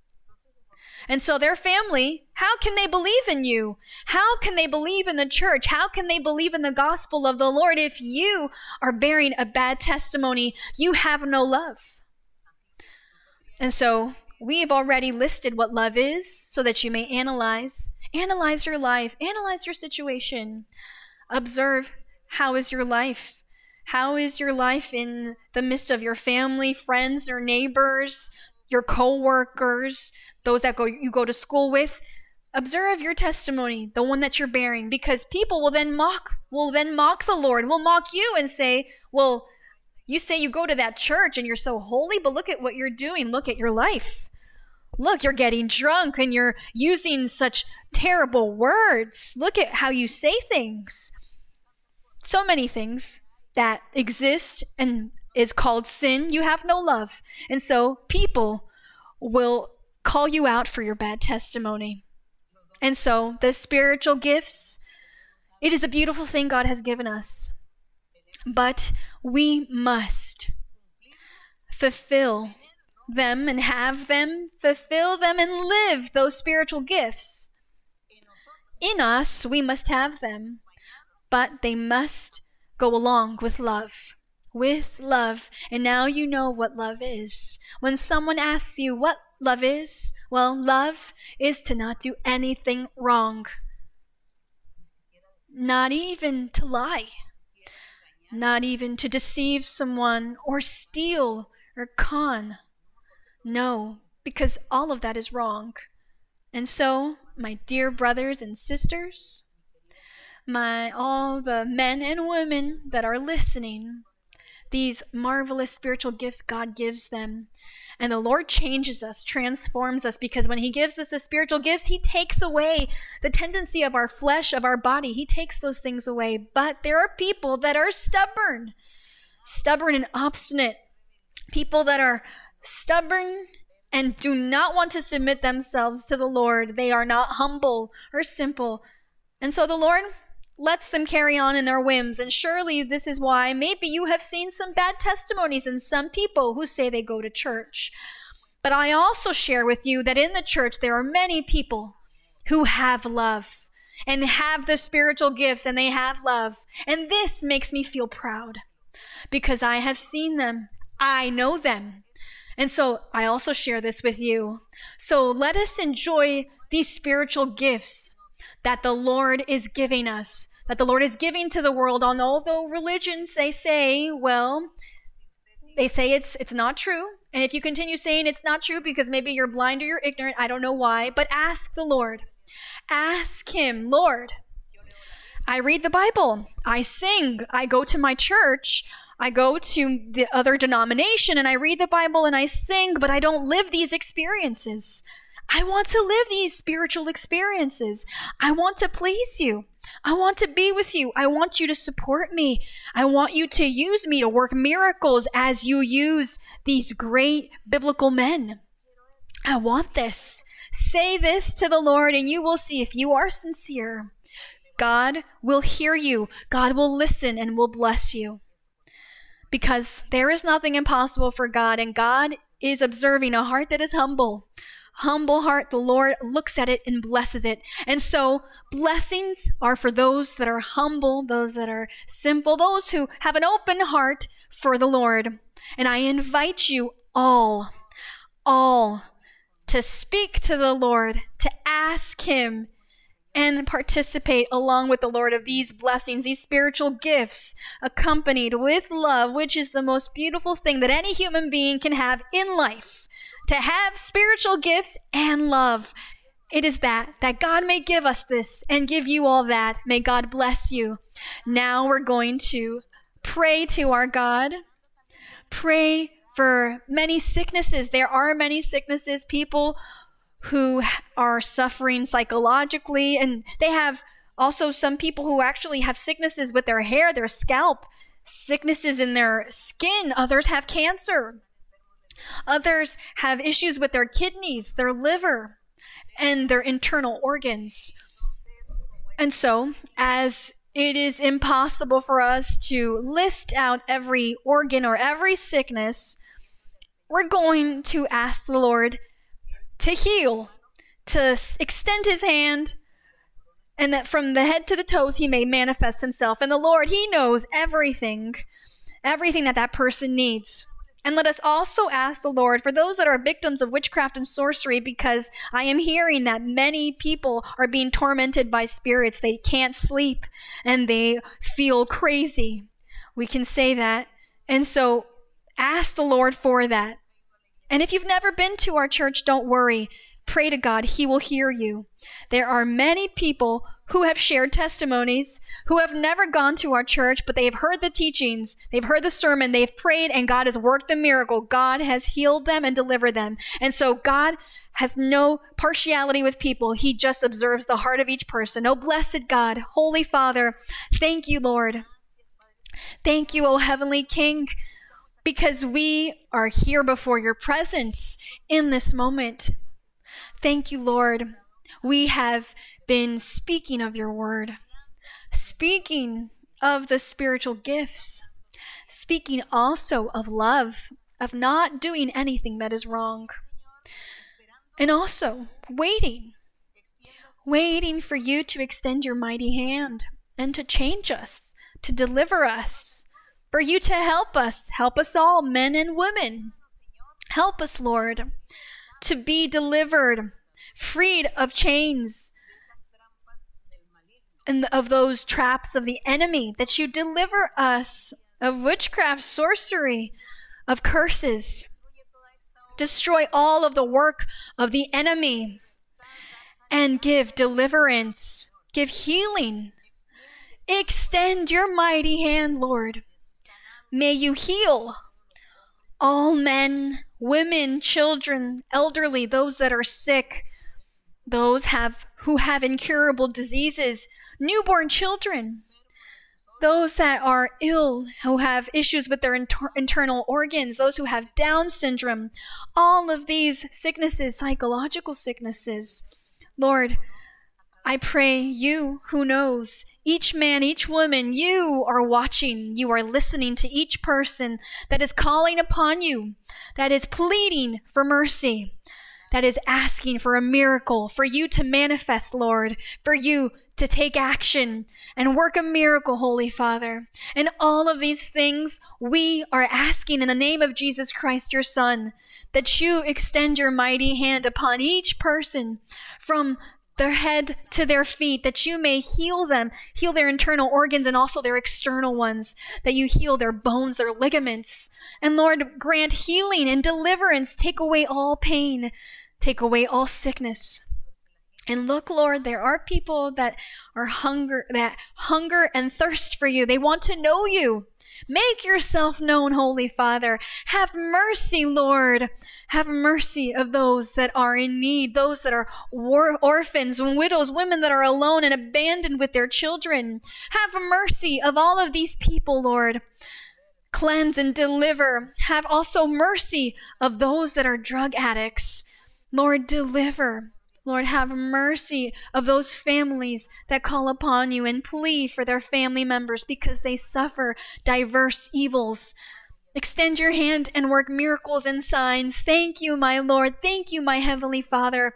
And so their family, how can they believe in you? How can they believe in the church? How can they believe in the gospel of the Lord if you are bearing a bad testimony? You have no love. And so we've already listed what love is so that you may analyze. Analyze your life. Analyze your situation. Observe, how is your life? How is your life in the midst of your family, friends, or neighbors, your co-workers, those that you go to school with? Observe your testimony, the one that you're bearing, because people will then mock the Lord, will mock you and say, well, you say you go to that church and you're so holy, but look at what you're doing. Look at your life. Look, you're getting drunk and you're using such terrible words. Look at how you say things. So many things that exist and is called sin. You have no love. And so people will call you out for your bad testimony. And so the spiritual gifts, it is a beautiful thing God has given us. But we must fulfill them and have them, fulfill them and live those spiritual gifts. In us, we must have them, but they must go along with love. With love. And now you know what love is. When someone asks you what love is, well, love is to not do anything wrong. Not even to lie. Not even to deceive someone or steal or con. No, because all of that is wrong. And so, my dear brothers and sisters, all the men and women that are listening, these marvelous spiritual gifts God gives them. And the Lord changes us, transforms us, because when he gives us the spiritual gifts, he takes away the tendency of our flesh, of our body. He takes those things away. But there are people that are stubborn, stubborn and obstinate, people that are stubborn and do not want to submit themselves to the Lord. They are not humble or simple. And so the Lord lets them carry on in their whims. And surely this is why maybe you have seen some bad testimonies in some people who say they go to church. But I also share with you that in the church there are many people who have love and have the spiritual gifts and they have love. And this makes me feel proud because I have seen them. I know them. And so I also share this with you. So let us enjoy these spiritual gifts that the Lord is giving us, that the Lord is giving to the world. On although religions, they say, well, they say it's not true. And if you continue saying it's not true because maybe you're blind or you're ignorant, I don't know why, but ask the Lord. Ask him, Lord, I read the Bible, I sing, I go to my church, I go to the other denomination and I read the Bible and I sing, but I don't live these experiences. I want to live these spiritual experiences. I want to please you. I want to be with you. I want you to support me. I want you to use me to work miracles as you use these great biblical men. I want this. Say this to the Lord and you will see if you are sincere. God will hear you. God will listen and will bless you. Because there is nothing impossible for God, and God is observing a heart that is humble. Humble heart, the Lord looks at it and blesses it. And so blessings are for those that are humble, those that are simple, those who have an open heart for the Lord. And I invite you all to speak to the Lord, to ask him and participate along with the Lord of these blessings, these spiritual gifts accompanied with love, which is the most beautiful thing that any human being can have in life. To have spiritual gifts and love. It is that God may give us this and give you all that. May God bless you. Now we're going to pray to our God. Pray for many sicknesses. There are many sicknesses, people who are suffering psychologically, and they have also some people who actually have sicknesses with their hair, their scalp, sicknesses in their skin. Others have cancer. Others have issues with their kidneys, their liver, and their internal organs. And so, as It is impossible for us to list out every organ or every sickness. We're going to ask the Lord to heal, to extend his hand, and that from the head to the toes he may manifest himself. And the Lord, he knows everything, everything that that person needs. And let us also ask the Lord for those that are victims of witchcraft and sorcery, because I am hearing that many people are being tormented by spirits. They can't sleep and they feel crazy. We can say that. And so ask the Lord for that. And if you've never been to our church, don't worry. Pray to God. He will hear you. There are many people who have shared testimonies, who have never gone to our church, but they have heard the teachings, they've heard the sermon, they've prayed, and God has worked the miracle. God has healed them and delivered them. And so God has no partiality with people. He just observes the heart of each person. Oh, blessed God, Holy Father, thank you, Lord. Thank you, O Heavenly King, because we are here before your presence in this moment. Thank you, Lord. We have been speaking of your word, speaking of the spiritual gifts, speaking also of love, of not doing anything that is wrong, and also waiting for you to extend your mighty hand and to change us, to deliver us, for you to help us all, men and women. Help us, Lord, to be delivered, freed of chains and of those traps of the enemy, that you deliver us of witchcraft, sorcery, of curses. Destroy all of the work of the enemy and give deliverance, give healing. Extend your mighty hand, Lord. May you heal all men, women, children, elderly, those that are sick, those who have incurable diseases, newborn children, those that are ill, who have issues with their internal organs, those who have Down syndrome, all of these sicknesses, psychological sicknesses. Lord, I pray you who knows each man, each woman, you are watching, you are listening to each person that is calling upon you, that is pleading for mercy, that is asking for a miracle, for you to manifest, Lord, for you to take action and work a miracle, Holy Father. And all of these things we are asking in the name of Jesus Christ, your Son, that you extend your mighty hand upon each person from their head to their feet, that you may heal them, heal their internal organs and also their external ones, that you heal their bones, their ligaments. And Lord, grant healing and deliverance. Take away all pain. Take away all sickness. And look, Lord, there are people that are hunger and thirst for you. They want to know you. Make yourself known, Holy Father. Have mercy, Lord. Have mercy of those that are in need, those that are orphans and widows, women that are alone and abandoned with their children. Have mercy of all of these people, Lord. Cleanse and deliver. Have also mercy of those that are drug addicts. Lord, deliver. Lord, have mercy of those families that call upon you and plead for their family members because they suffer diverse evils. Extend your hand and work miracles and signs. Thank you, my Lord. Thank you, my Heavenly Father,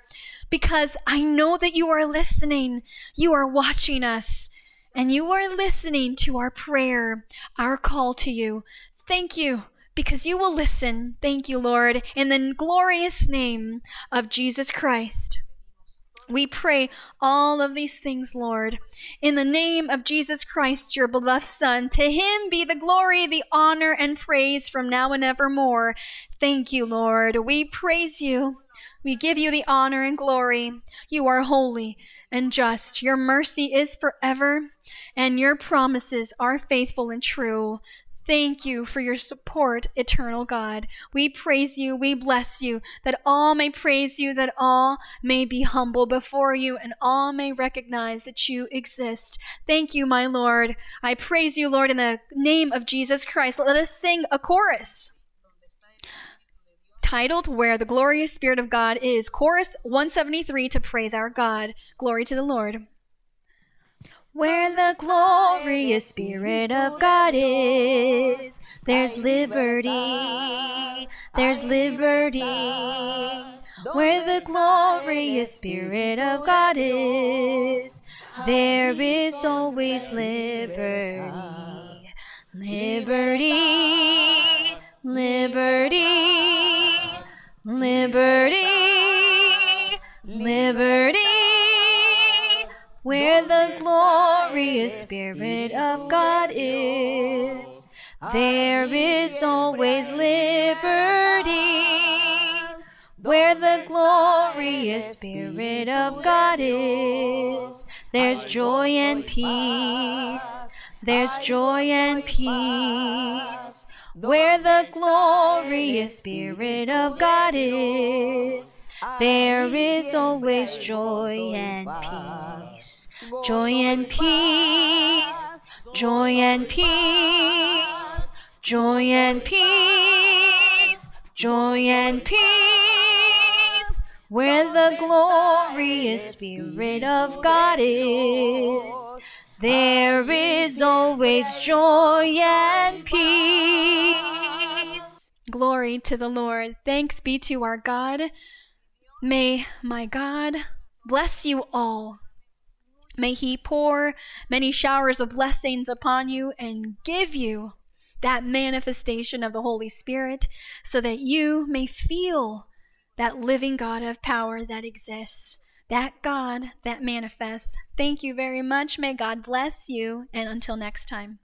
because I know that you are listening. You are watching us, and you are listening to our prayer, our call to you. Thank you, because you will listen. Thank you, Lord, in the glorious name of Jesus Christ. We pray all of these things, Lord, in the name of Jesus Christ, your beloved Son. To him be the glory, the honor, and praise from now and evermore. Thank you, Lord. We praise you. We give you the honor and glory. You are holy and just. Your mercy is forever, and your promises are faithful and true. Thank you for your support, eternal God. We praise you, we bless you, that all may praise you, that all may be humble before you, and all may recognize that you exist. Thank you, my Lord. I praise you, Lord, in the name of Jesus Christ. Let us sing a chorus titled, Where the Glorious Spirit of God Is, Chorus 173, to praise our God. Glory to the Lord. Where the glorious Spirit of God is, there's liberty, there's liberty. Where the glorious Spirit of God is, there is always liberty, liberty, liberty, liberty, liberty. Where the glorious Spirit of God is, there is always liberty. Where the glorious Spirit of God is, there's joy and peace, there's joy and peace. Where the glorious Spirit of God is, there is always joy and peace, joy and peace, joy and peace, joy and peace, joy and peace. Where the glorious Spirit of God is, there is always joy and peace. Glory to the Lord. Thanks be to our God. May my God bless you all. May He pour many showers of blessings upon you and give you that manifestation of the Holy Spirit so that you may feel that living God of power that exists. That God that manifests. Thank you very much. May God bless you, and until next time.